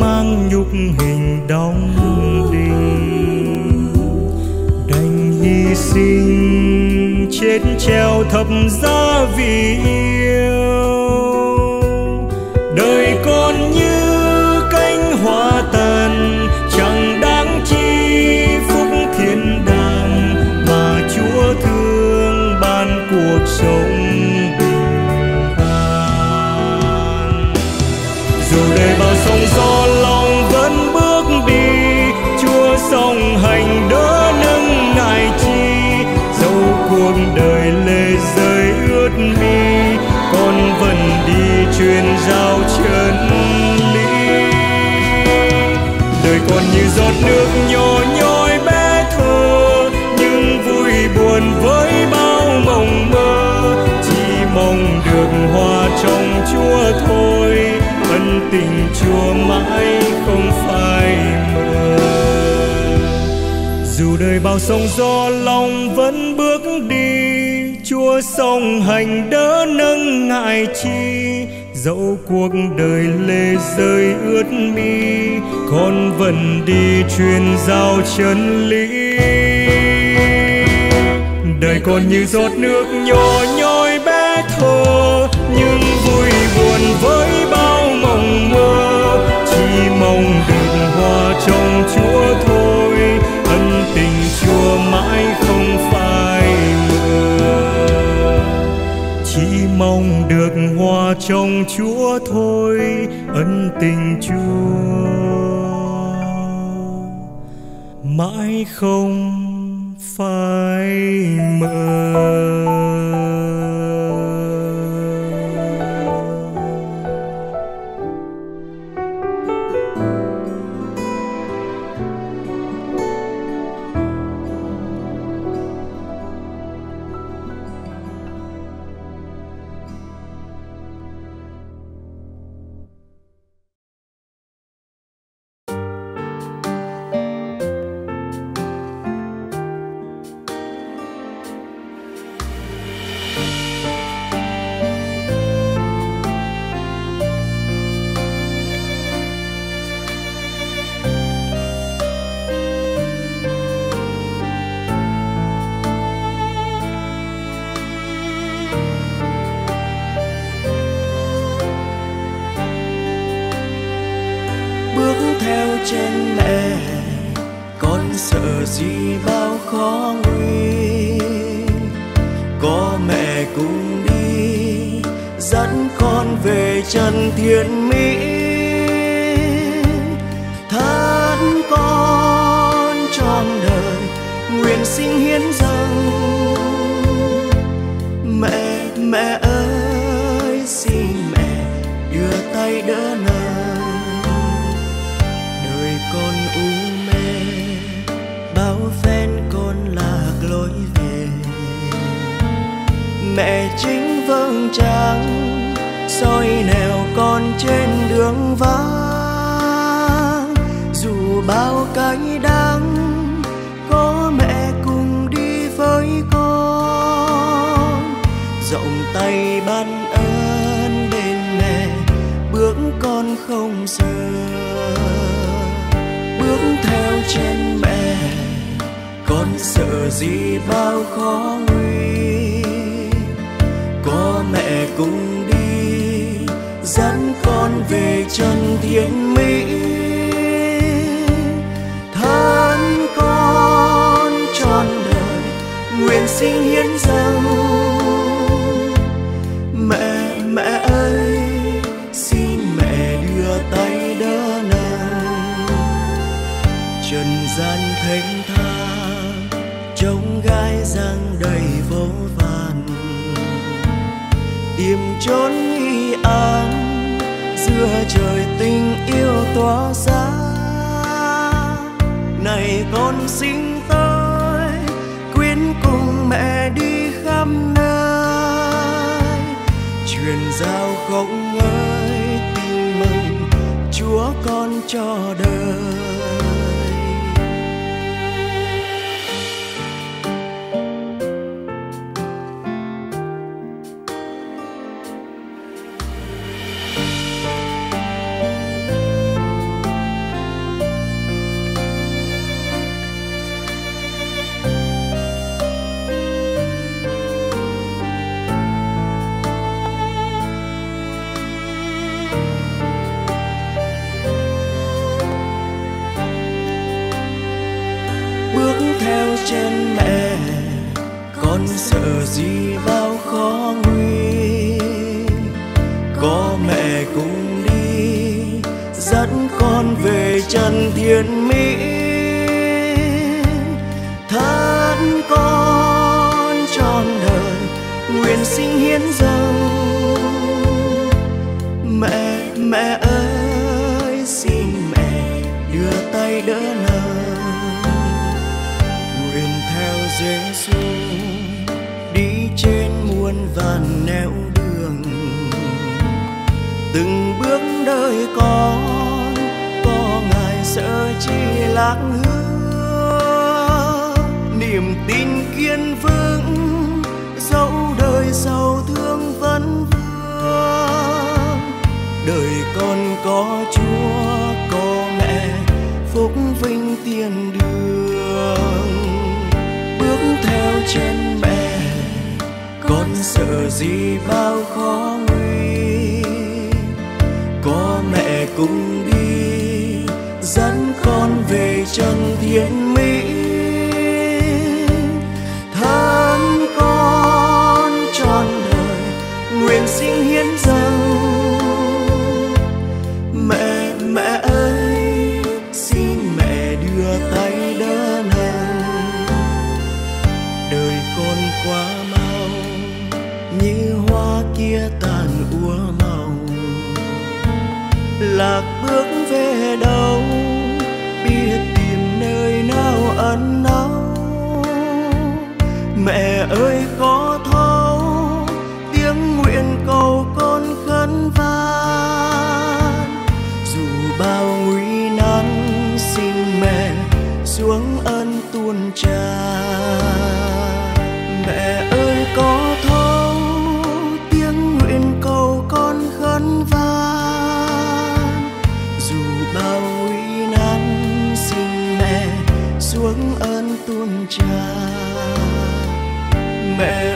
Mang nhục hình đóng đinh, đành hy sinh chết treo thập giá vì yêu. Đời con như cánh hoa tàn, chẳng đáng chi phúc thiên đàng, mà Chúa thương ban cuộc sống. Do lòng vẫn bước đi, Chúa song hành đỡ nâng ngài chi. Dẫu cuộc đời lệ rơi ướt mi, con vẫn đi truyền giao chân lý. Đời còn như giọt nước nhỏ nhoi bé thơ, nhưng vui buồn với bao mộng mơ. Chỉ mong được hòa trong Chúa thôi, ân tình Chúa mãi không phai mờ. Dù đời bao sóng gió lòng vẫn bước đi, Chúa song hành đỡ nâng ngại chi. Dẫu cuộc đời lệ rơi ướt mi, con vẫn đi truyền giao chân lý. Đời còn như giọt nước nhỏ nhoi bé thơ, nhưng vui buồn với bao mộng mơ. Chỉ mong được hòa trong Chúa thôi, ân tình Chúa mãi không phai mờ. Chỉ mong được hòa trong Chúa thôi, ân tình Chúa mãi không phai mờ. trên mẹ, con sợ gì bao khó nguy. Có mẹ cùng đi dẫn con về trần thiên mỹ. Thắt con trong đời nguyện xin hiến dâng. Mẹ, mẹ ơi, xin mẹ đưa tay đỡ nâng. Đời con u mê bao phen con lạc lối về. Mẹ chính vầng trăng soi nẻo con trên đường vắng. Dù bao cái đắng có mẹ cùng đi với con. Rộng tay ban ơn bên mẹ bước con không sợ. Bước theo trên mẹ con sợ gì bao khó nguy. Có mẹ cùng đi dẫn con về trần thiên mỹ. Thân con trọn đời nguyện xin hiến dâng. Mẹ, mẹ ơi, xin mẹ đưa tay đỡ nâng. Trần gian thênh thang trông gai giang đầy vô vàn. Tìm chốn y an giữa trời tình yêu tỏa ra. Này con xin tôi quyến cùng mẹ đi khắp nơi. Truyền giao không ơi tin mừng Chúa con cho đời. Trên mẹ con sợ gì bao khó nguy. Có mẹ cùng đi dẫn con về trần thiên mỹ. Thắt con trọn đời nguyện xin hiến dâng. Mẹ, mẹ ơi, xin mẹ đưa tay đỡ nâng. Theo Giêsu đi trên muôn vàn nẻo đường. Từng bước đời con có Ngài sợ chi lạc hướng. Niềm tin kiên vững dẫu đời giàu thương vẫn vương. Đời con có Chúa có mẹ phúc vinh tiền đường. Theo trên mẹ con sợ gì bao khó nguy. Có mẹ cùng đi dẫn con về trần thiên mỹ. Thân con trọn đời nguyện xin hiến dâng. Mẹ, mẹ ơi, xin mẹ đưa tay đỡ nâng. Đời con quá mau như hoa kia tàn úa màu. Lạc bước về đâu biết tìm nơi nào ẩn náu. Mẹ ơi có thấu tiếng nguyện cầu con khấn van. Dù bao nguy nan xin mẹ xuống ơn tuôn tràn. Mẹ ơi có thấu tiếng nguyện cầu con khấn van. Dù bao nguy nan xin mẹ xuống ơn tuôn tràn. Mẹ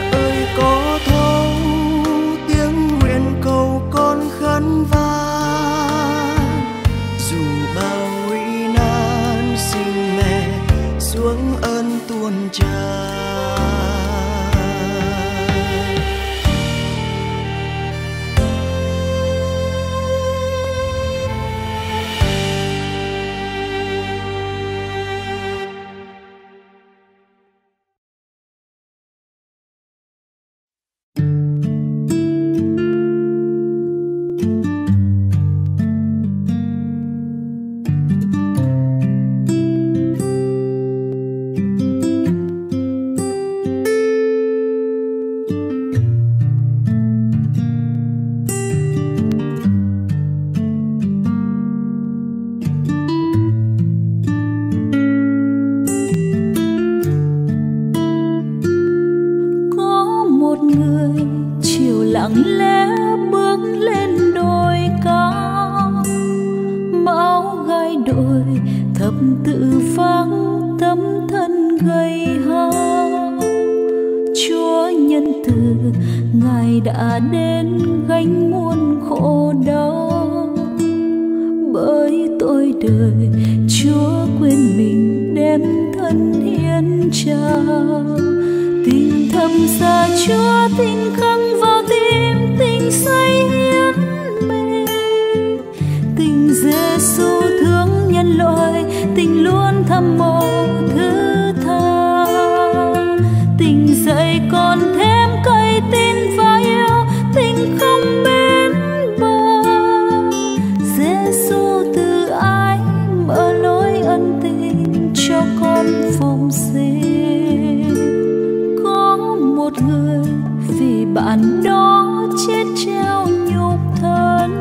vươn lên đồi cao, bão gai đội thập tự vắng tấm thân gầy hao. Chúa nhân từ Ngài đã đến gánh muôn khổ đau, bởi tôi đời Chúa quên mình đem thân hiến trao. Tình thầm xa Chúa tình khắc vào tim, tình say hiến mình, tình Giêsu thương nhân loại, tình luôn thầm mộ thứ tha, tình dạy con thêm cây tin và yêu, tình không bến bờ. Giêsu từ ái mở lối ân tình cho con phụng sinh. Có một người vì bạn đó chết treo nhục thân,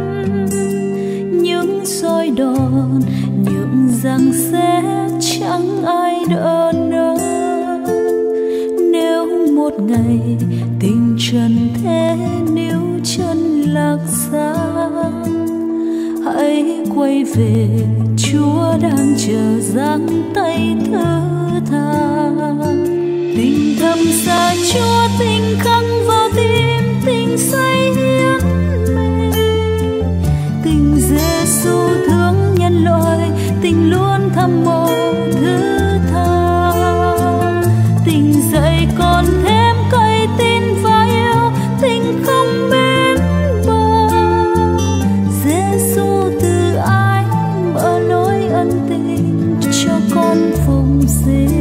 những soi đòn những giằng xé chẳng ai đỡ nỡ. Nếu một ngày tình trần thế níu chân lạc xa, hãy quay về, Chúa đang chờ giang tay thứ tha. Tình thầm xa Chúa tình khắc vào tim, tình say hiến mình, tình Giêsu thương nhân loại, tình luôn thầm mộ thứ tha, tình dạy con thêm cây tin và yêu, tình không bến bờ. Giêsu từ ái mở lối ân tình cho con phụng sinh.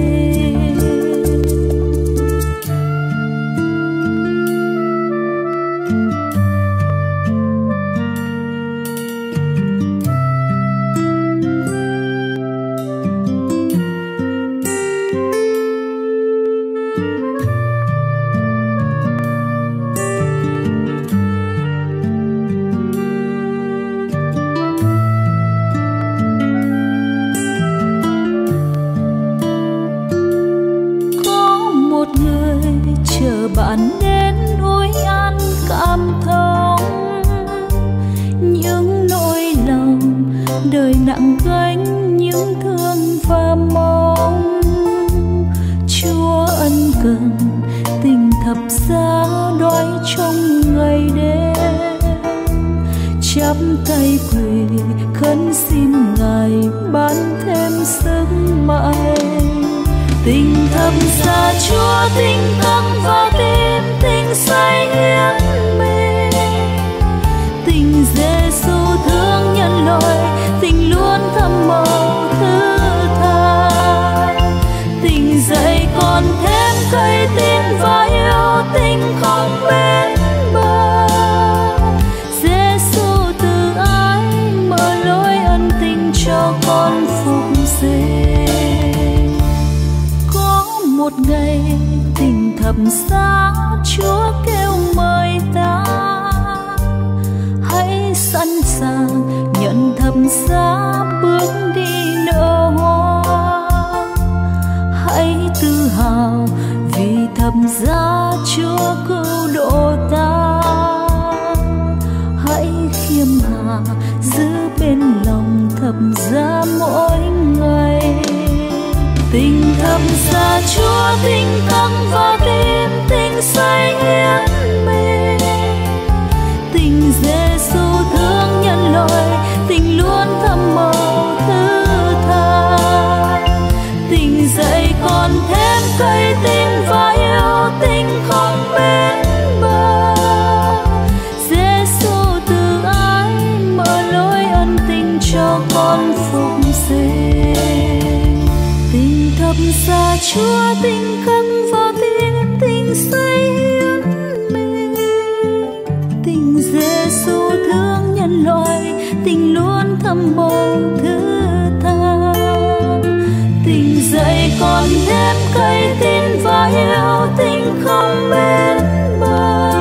Bạn đến hối an cảm thông, những nỗi lòng đời nặng gánh, những thương và mong. Chúa ân cần tình thập giá đói trong ngày đêm, chắp tay quỳ khấn xin Ngài ban thêm sức mạnh. Tình thầm xa Chúa tình khắc vào tim, tình say hiến mình, tình Giêsu thương nhân loại, tình luôn thầm mộ thứ tha, tình dạy con thêm cây tin và yêu, tình không bến bờ. Giêsu từ ái mở lối ân tình cho con phụng sinh. Một ngày tình thầm xa Chúa kêu mời ta, hãy sẵn sàng nhận thầm xa bước đi nở hoa. Hãy tự hào vì thầm giá Chúa cứu độ ta, hãy khiêm hạ giữ bên lòng thầm giá mỗi ngày. Tình thầm xa Chúa tình khắc vào tim, tình say hiến mình, tình Giêsu thương nhân loại, tình luôn thầm mộ thứ tha, tình dạy con thêm cây tin và yêu, tình không bến bờ. Giêsu từ ái mở lối ân tình cho con phụng sinh. Tình thầm xa Chúa tình khắc vào tim, tình say hiến mình, tình Giêsu thương nhân loại, tình luôn thầm mộ thứ tha, tình dạy con thêm cây tin và yêu, tình không bến bờ.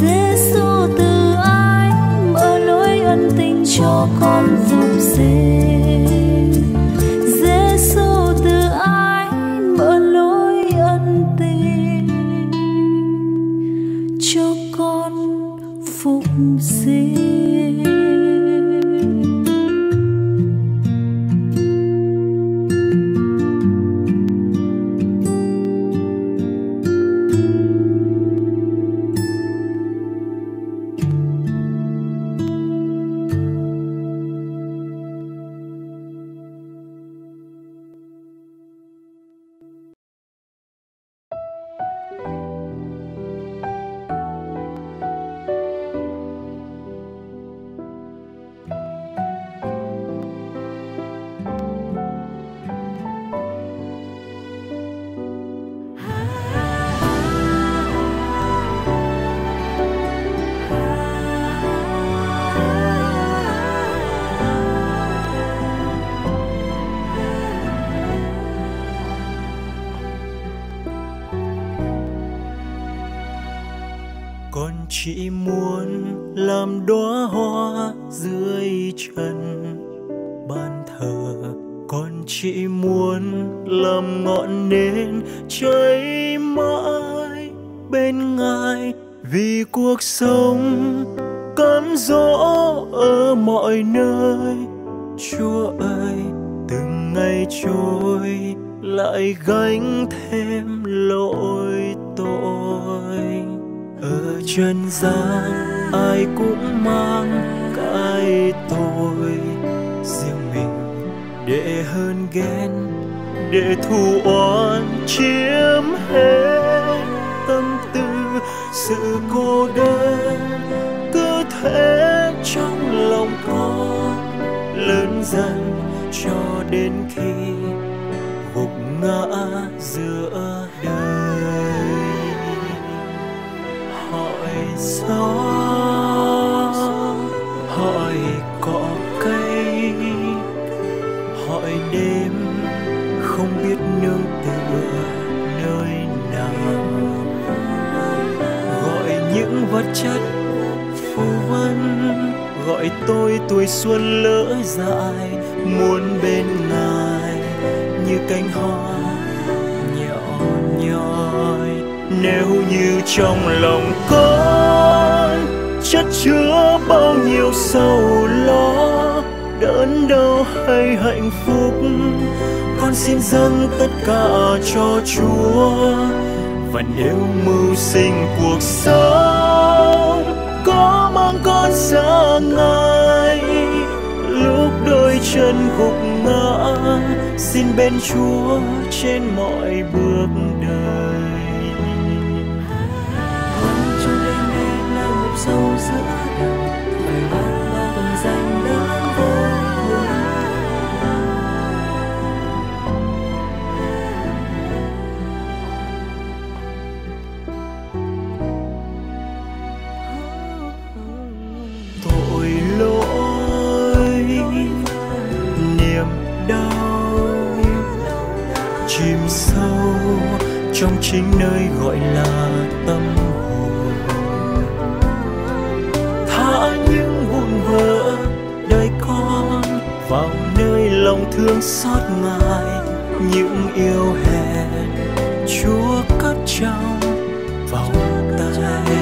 Giêsu từ ái mở lối ân tình cho con phụng sinh. phúc sinh. Chị muốn làm đóa hoa dưới chân bàn thờ, con chị muốn làm ngọn nến cháy mãi bên ngài, vì cuộc sống cám dỗ ở mọi nơi. Chúa ơi, từng ngày trôi lại gánh thêm lỗi tội. Ở trần gian ai cũng mang cái tôi riêng mình, để hờn ghen, để thù oán chiếm hết tâm tư. Sự cô đơn cứ thế trong lòng con lớn dần, cho đến khi gục ngã giữa đời. Gió hỏi cỏ cây, hỏi đêm không biết nương tựa nơi nào, gọi những vật chất phù vân, gọi tôi tuổi xuân lỡ dại, muốn bên ngài như cánh hoa nhỏ nhoi. Nếu như trong lòng con chất chứa bao nhiêu sầu lo, đớn đau hay hạnh phúc, con xin dâng tất cả cho Chúa. Và nếu mưu sinh cuộc sống có mang con xa ngài, lúc đôi chân gục ngã, xin bên Chúa trên mọi bước đời. Sâu giữa đời, phải mang bao tầm danh đến vô cùng. Tội lỗi, niềm đau, chìm sâu trong chính nơi gọi là tâm hồn. Đời con vào nơi lòng thương xót ngài, những yêu hèn Chúa cất trong vòng tay.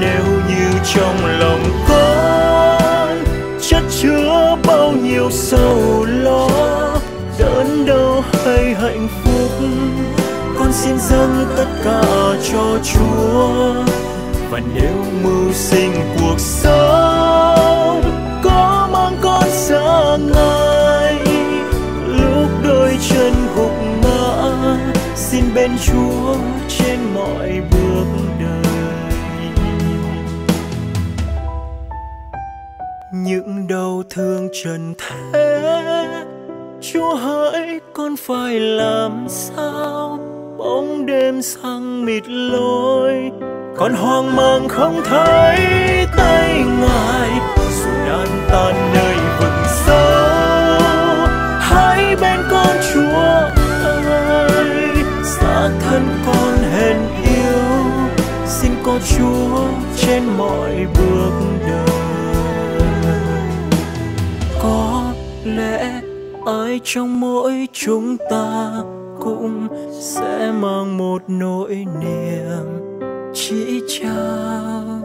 Nếu như trong lòng con chất chứa bao nhiêu sầu lo, đớn đau hay hạnh phúc, con xin dâng tất cả cho Chúa. Và nếu mưu sinh cuộc sống có mang con xa ngài, lúc đôi chân gục ngã, xin bên Chúa trên mọi bước đời. Những đau thương trần thế, Chúa hỡi con phải làm sao? Bóng đêm sang mịt lối, con hoang mang không thấy tay ngài, dù đàn tan nơi vực sâu, hãy bên con Chúa ơi. Xa thân con hèn yếu, xin có Chúa trên mọi bước đời. Có lẽ ai trong mỗi chúng ta cũng sẽ mang một nỗi niềm chỉ trao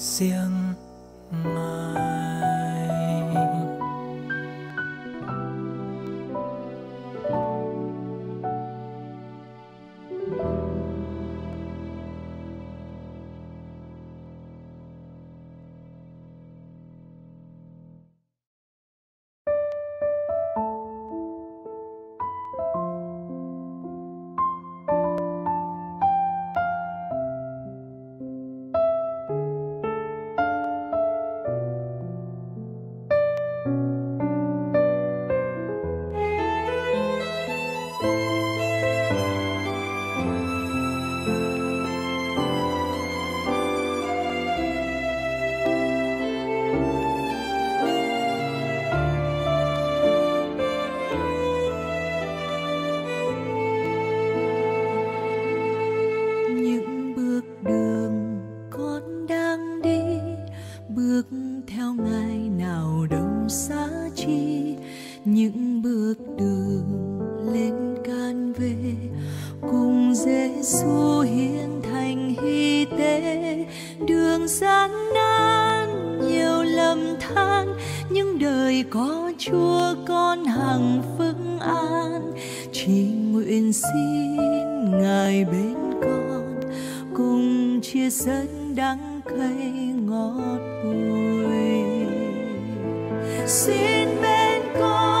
riêng ai. Xin bên con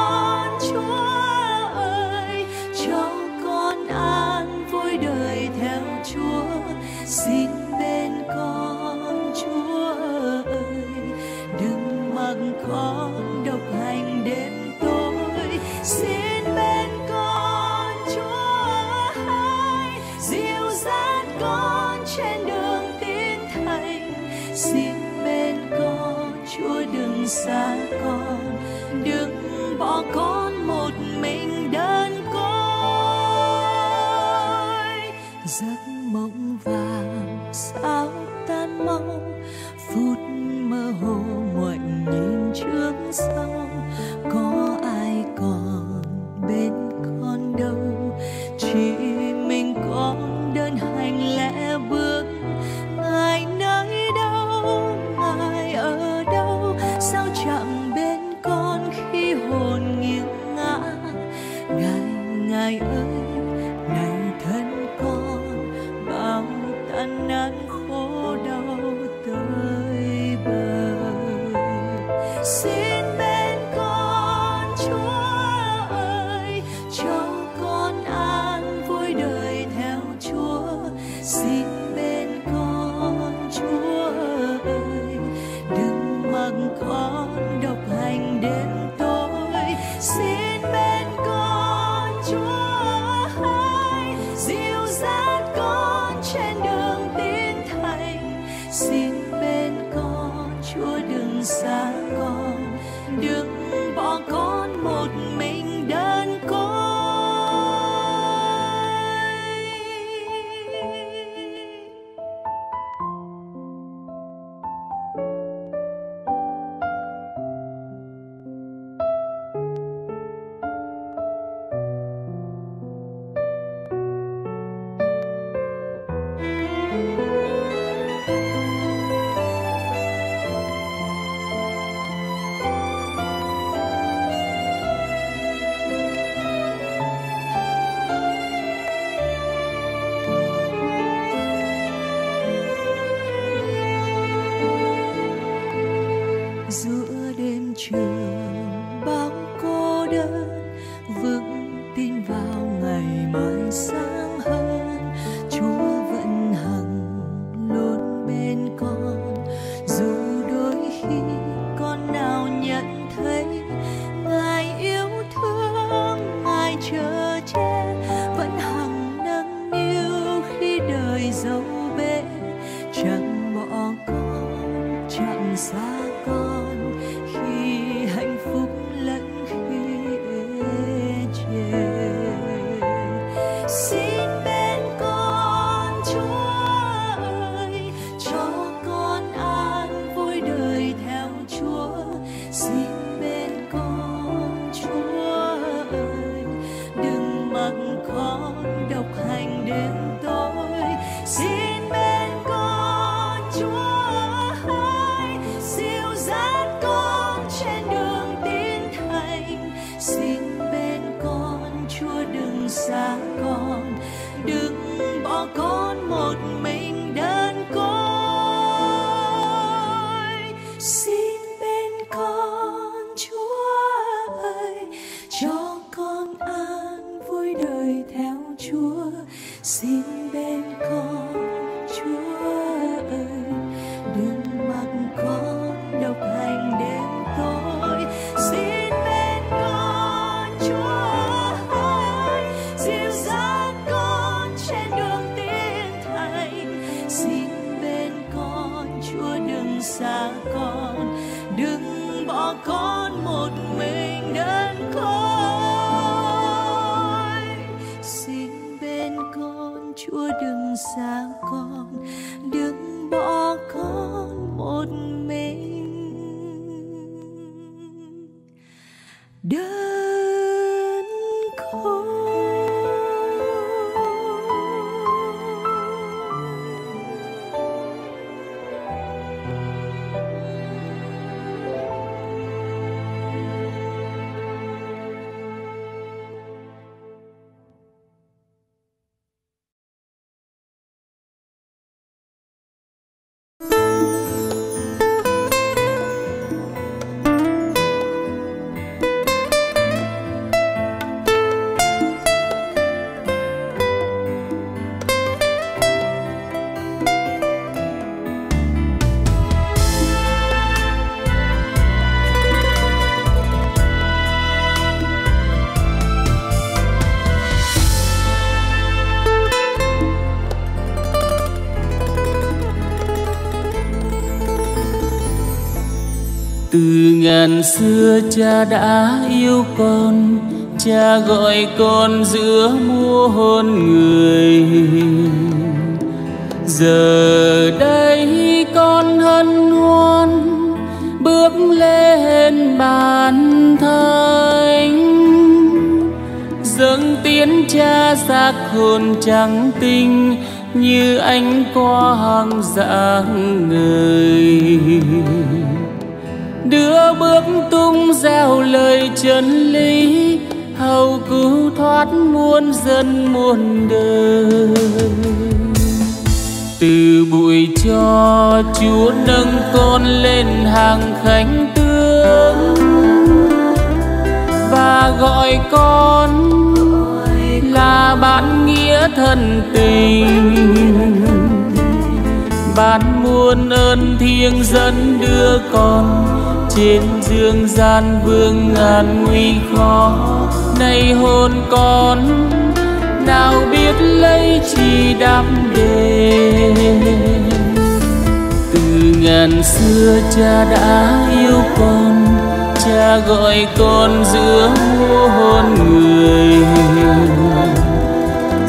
Chúa ơi, Ngàn xưa cha đã yêu con, cha gọi con giữa muôn hồn người. Giờ đây con hân hoan bước lên bàn thánh, dâng tiến cha xác hồn trắng tinh như ánh quang rạng ngời. Đưa bước tung gieo lời chân lý, hầu cứu thoát muôn dân muôn đời. Từ bụi cho Chúa nâng con lên hàng thánh tướng, và gọi con là bạn nghĩa thân tình. Ban muôn ơn thiêng dẫn đưa con trên dương gian vương ngàn nguy khó. Nay hồn con nào biết lấy chi đáp đền. Từ ngàn xưa cha đã yêu con, cha gọi con giữa muôn hồn người.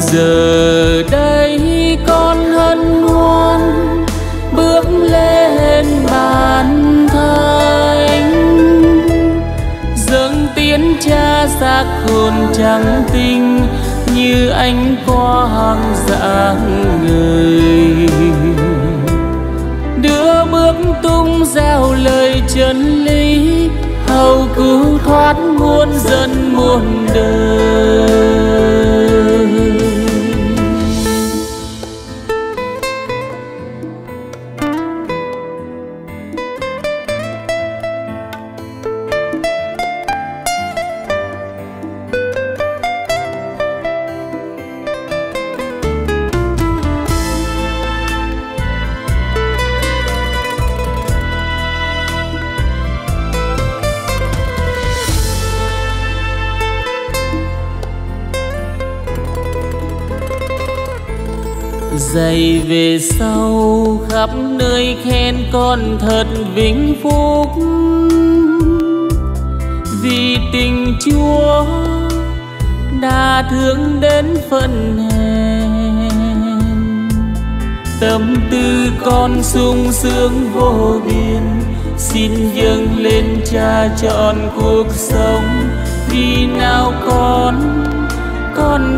Giờ đây con hân hoan bước lên bàn thánh, dâng tiến cha xác hồn trắng tinh như ánh quang rạng ngời. Đưa bước tung gieo lời chân lý, hầu cứu thoát muôn dân muôn đời. Dạy về sau khắp nơi khen con thật vinh phúc, vì tình Chúa đã thương đến phận hèn. Tâm tư con sung sướng vô biên, xin dâng lên cha trọn cuộc sống. Khi nào con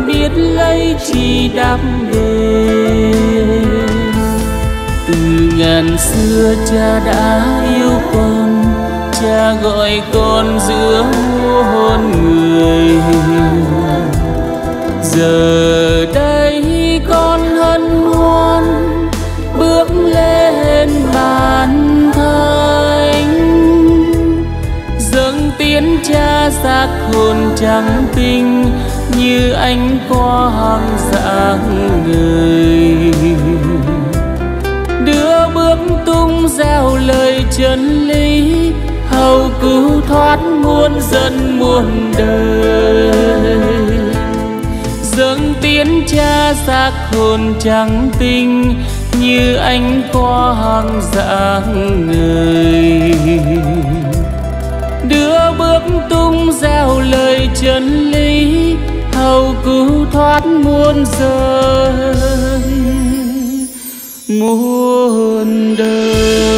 biết lấy chi đáp đền. Từ ngàn xưa cha đã yêu con, cha gọi con giữa muôn hồn người. Giờ đây con hân hoan bước lên bàn thờ, hôn trắng tinh như ánh qua hàng dạng người. Đưa bước tung gieo lời chân lý, hầu cứu thoát muôn dân muôn đời. Dâng tiến cha xác hồn trắng tinh như ánh qua hàng dạng người. Đưa bước tung gieo lời chân lý, hầu cứu thoát muôn dân muôn đời.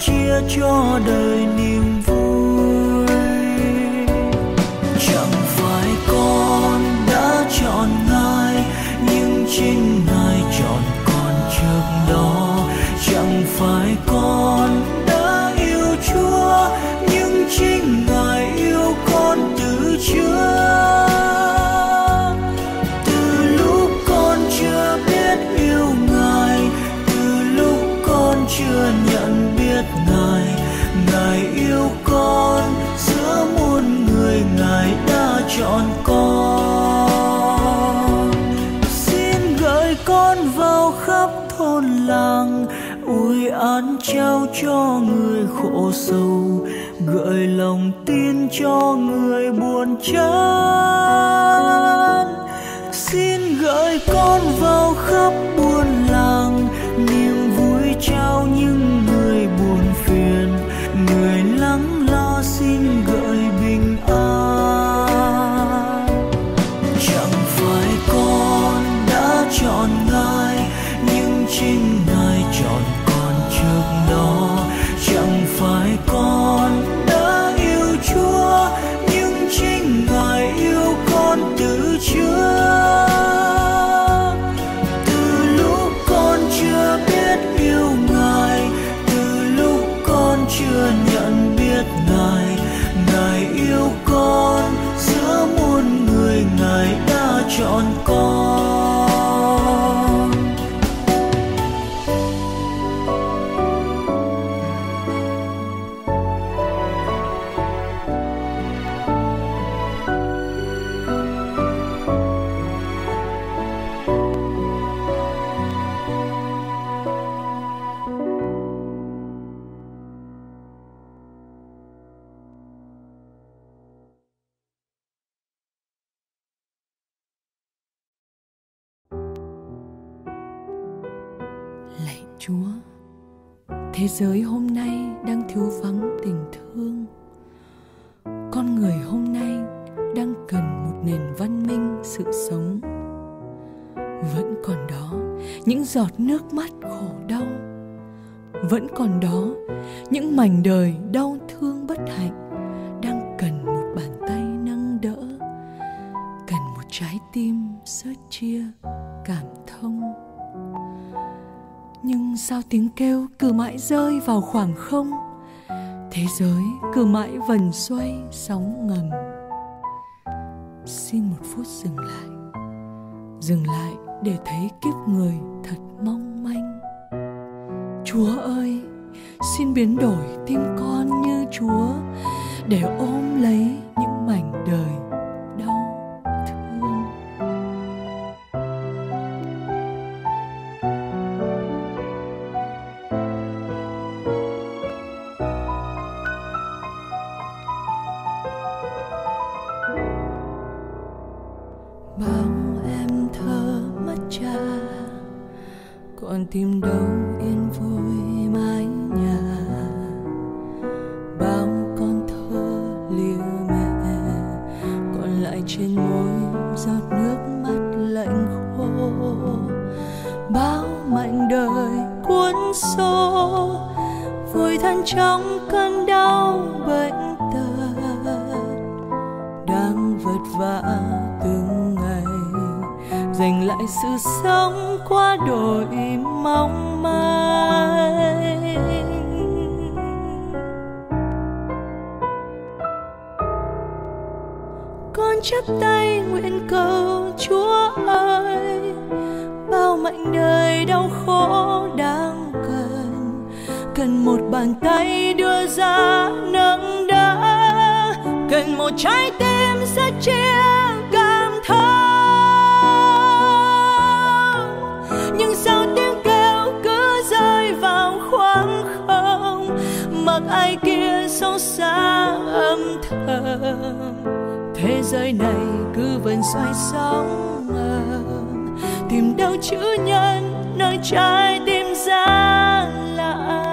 Chia cho đời niềm vui. Chẳng chính Ngài chọn con trước đó. Chẳng phải con đã yêu Chúa, nhưng chính Ngài yêu con từ trước. Chưa nhận biết Ngài, Ngài yêu con. Giữa muôn người Ngài đã chọn con. Xin gửi con vào khắp thôn làng, ủi an trao cho người khổ sầu, gợi lòng tin cho người buồn chán. Xin gửi con vào khắp buôn làng, niềm vui trao những người buồn phiền, người lắng lo xin gửi bình an. Chẳng phải con đã chọn Ngài, nhưng chính Ngài chọn con trước đó. Chẳng phải con đã yêu Chúa, nhưng chính Ngài yêu con từ trước. Chưa nhận biết Ngài, Ngài yêu con. Giữa muôn người Ngài đã chọn con. Chúa, thế giới hôm nay đang thiếu vắng tình thương. Con người hôm nay đang cần một nền văn minh sự sống. Vẫn còn đó những giọt nước mắt khổ đau. Vẫn còn đó những mảnh đời đau thương bất hạnh đang cần một bàn tay nâng đỡ, cần một trái tim sớt chia cảm thông. Nhưng sao tiếng kêu cứ mãi rơi vào khoảng không? Thế giới cứ mãi vần xoay sóng ngầm. Xin một phút dừng lại. Dừng lại để thấy kiếp người thật mong manh. Chúa ơi, xin biến đổi tim con như Chúa, để ôm lấy những mảnh đời. Con tìm đâu yên vui mái nhà, bao con thơ lìa mẹ còn lại trên môi giọt nước mắt lạnh khô. Bao mảnh đời cuốn xô vùi thân trong cơn đau bệnh tật, đang vất vả từng ngày giành lại sự sống qua đồi mong manh. Con chắp tay nguyện cầu Chúa ơi, bao mảnh đời đau khổ đang cần một bàn tay đưa ra nâng đỡ, cần một trái tim sẻ chia cảm thông. Nhưng sao tiếng kêu cứ rơi vào khoảng không, mặc ai kia sâu xa âm thầm. Thế giới này cứ vần xoay sóng ngầm, tìm đâu chữ nhân nơi trái tim ra lại.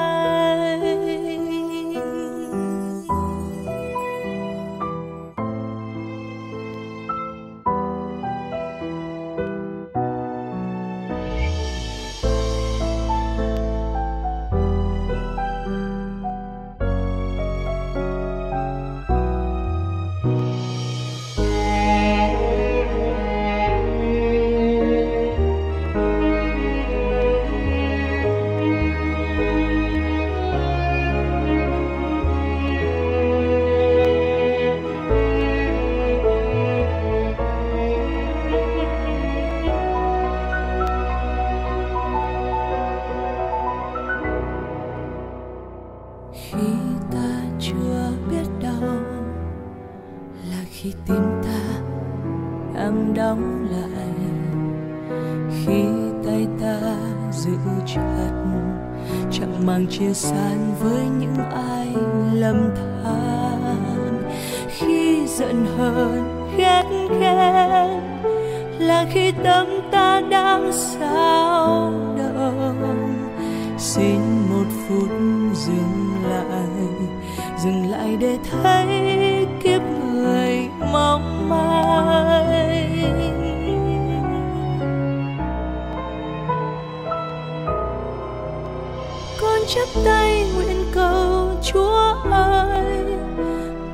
khi ta chưa biết đau, là khi tim ta đang đóng lại, khi tay ta giữ chặt chẳng màng chia san với những ai lầm than. Khi giận hờn ghét ghét là khi tâm ta đang sao động. Xin một phút dừng lại để thấy kiếp người mong manh. Con chắp tay nguyện cầu Chúa ơi,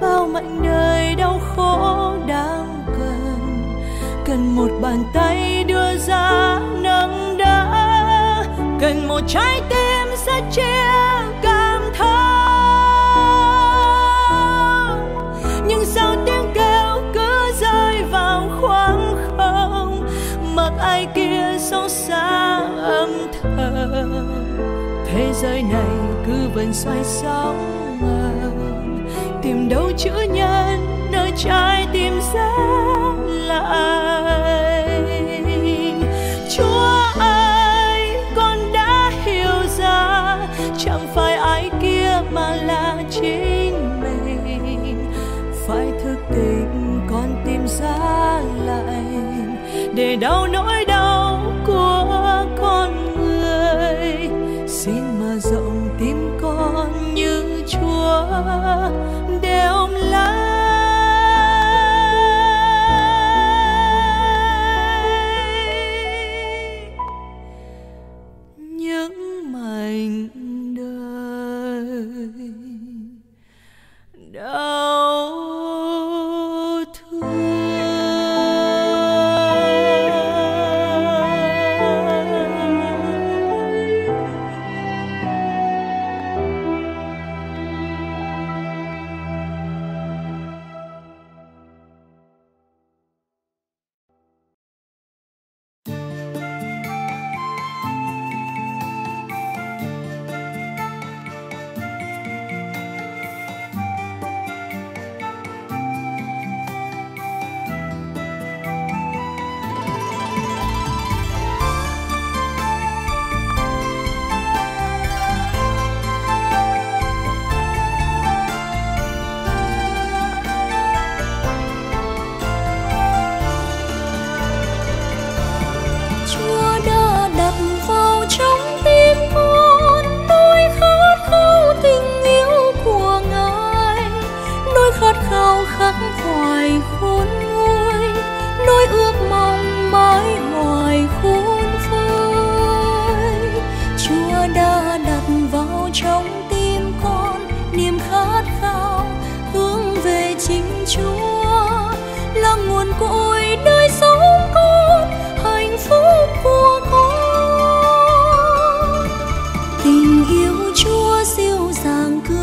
bao mảnh đời đau khổ đang cần một bàn tay đưa ra nâng đỡ, cần một trái tim sẻ chia cảm thông. Nhưng sao tiếng kêu cứ rơi vào khoảng không, mặc ai kia xót xa âm thầm. Thế giới này cứ vẫn xoay sóng ngầm, tìm đâu chữ nhân nơi trái tim sẽ lại. Chúa ơi, con đã hiểu ra chẳng phải ai kia mà là chính mình. Phải thức tỉnh con tìm ra lại để đau nỗi đau của con người. Xin mở rộng tim con như Chúa để ôm lấy. Nhưng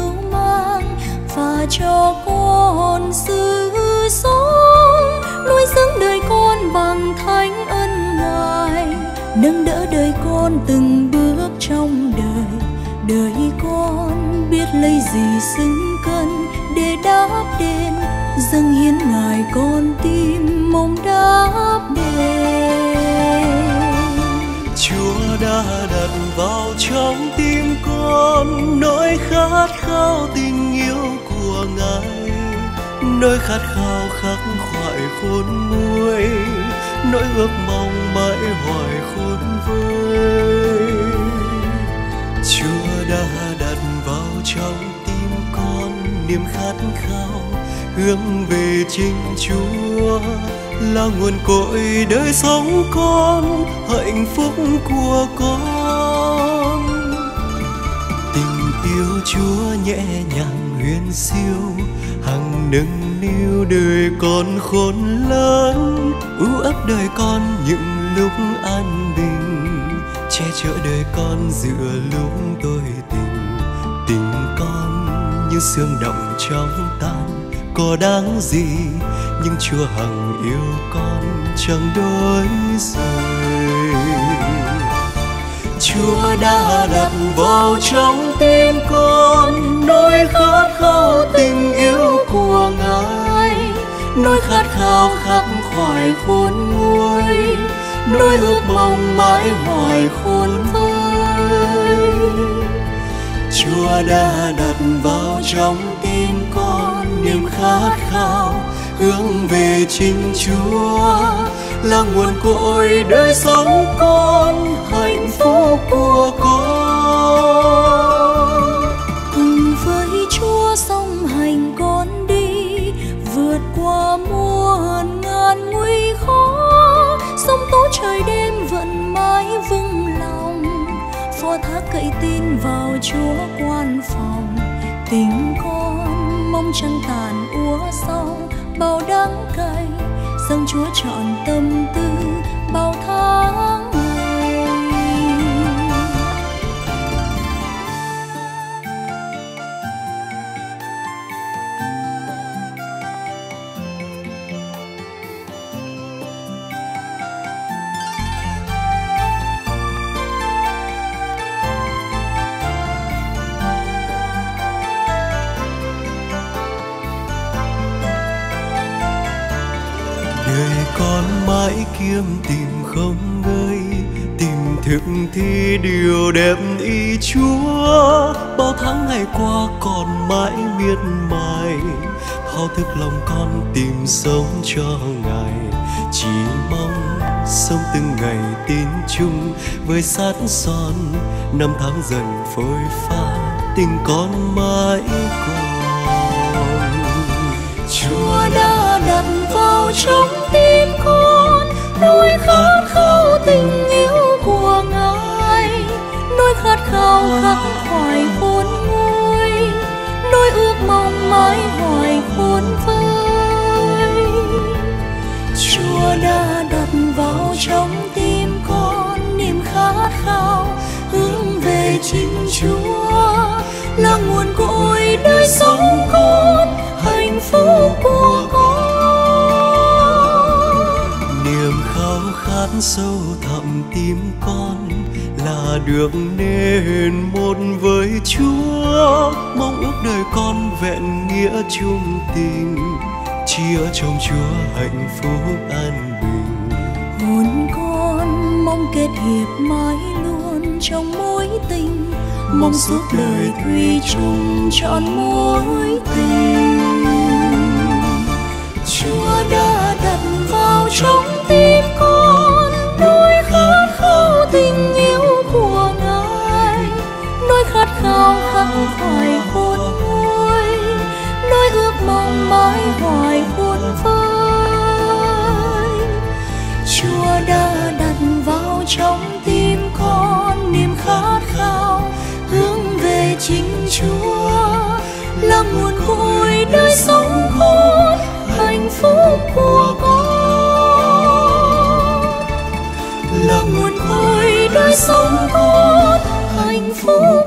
Chúa hằng yêu con chẳng đổi rời. Chúa đã đặt vào trong tim con nỗi khát khao tình yêu của Ngài, nỗi khát khao khắc khoải khôn nguôi, nỗi ước mong mãi hoài khôn vơi. Chúa đã đặt vào trong tim con niềm khát khao hướng về chính Chúa, là nguồn cội đời sống con, hạnh phúc của con. Cùng với Chúa song hành con đi, vượt qua muôn ngàn nguy khó, sông tố trời đêm vẫn mãi vững lòng, phó thác cậy tin vào Chúa quan phòng. Tình con mong chẳng tàn úa sau bao đắng cay, dâng Chúa trọn tâm tư bao tháng ngày. Con mãi kiêm tìm không ngơi, tìm thực thi điều đẹp ý Chúa. Bao tháng ngày qua còn mãi miệt mài, thao thức lòng con tìm sống cho Ngài. Chỉ mong sống từng ngày tin chung với sát son, năm tháng dần phôi pha tình con mãi còn. Chúa đã đặt vào trong tim con nỗi khát khao tình yêu của Ngài, nỗi khát khao khắc khoải khôn nguôi, nỗi ước mong mãi hoài khôn vơi. Chúa đã đặt vào trong tim con niềm khát khao hướng về chính Chúa, là nguồn cội đời sống con, hạnh phúc của con. Niềm khao khát sâu thẳm tim con là được nên một với Chúa, mong ước đời con vẹn nghĩa chung tình, chia trong Chúa hạnh phúc an bình. Hồn con mong kết hiệp mãi luôn trong mối tình, mong suốt đời thủy chung trọn mối tình. Chúa đã đặt vào trong tim con nỗi khát khao tình yêu của Ngài, nỗi khát khao khắc khoải khôn nguôi, nỗi ước mong mãi hoài khôn vơi. Chúa đã đặt vào trong tim con niềm khát khao hướng về chính Chúa, là nguồn cội đời sống con, hạnh phúc của con. Là nguồn cội đời sống con, hạnh phúc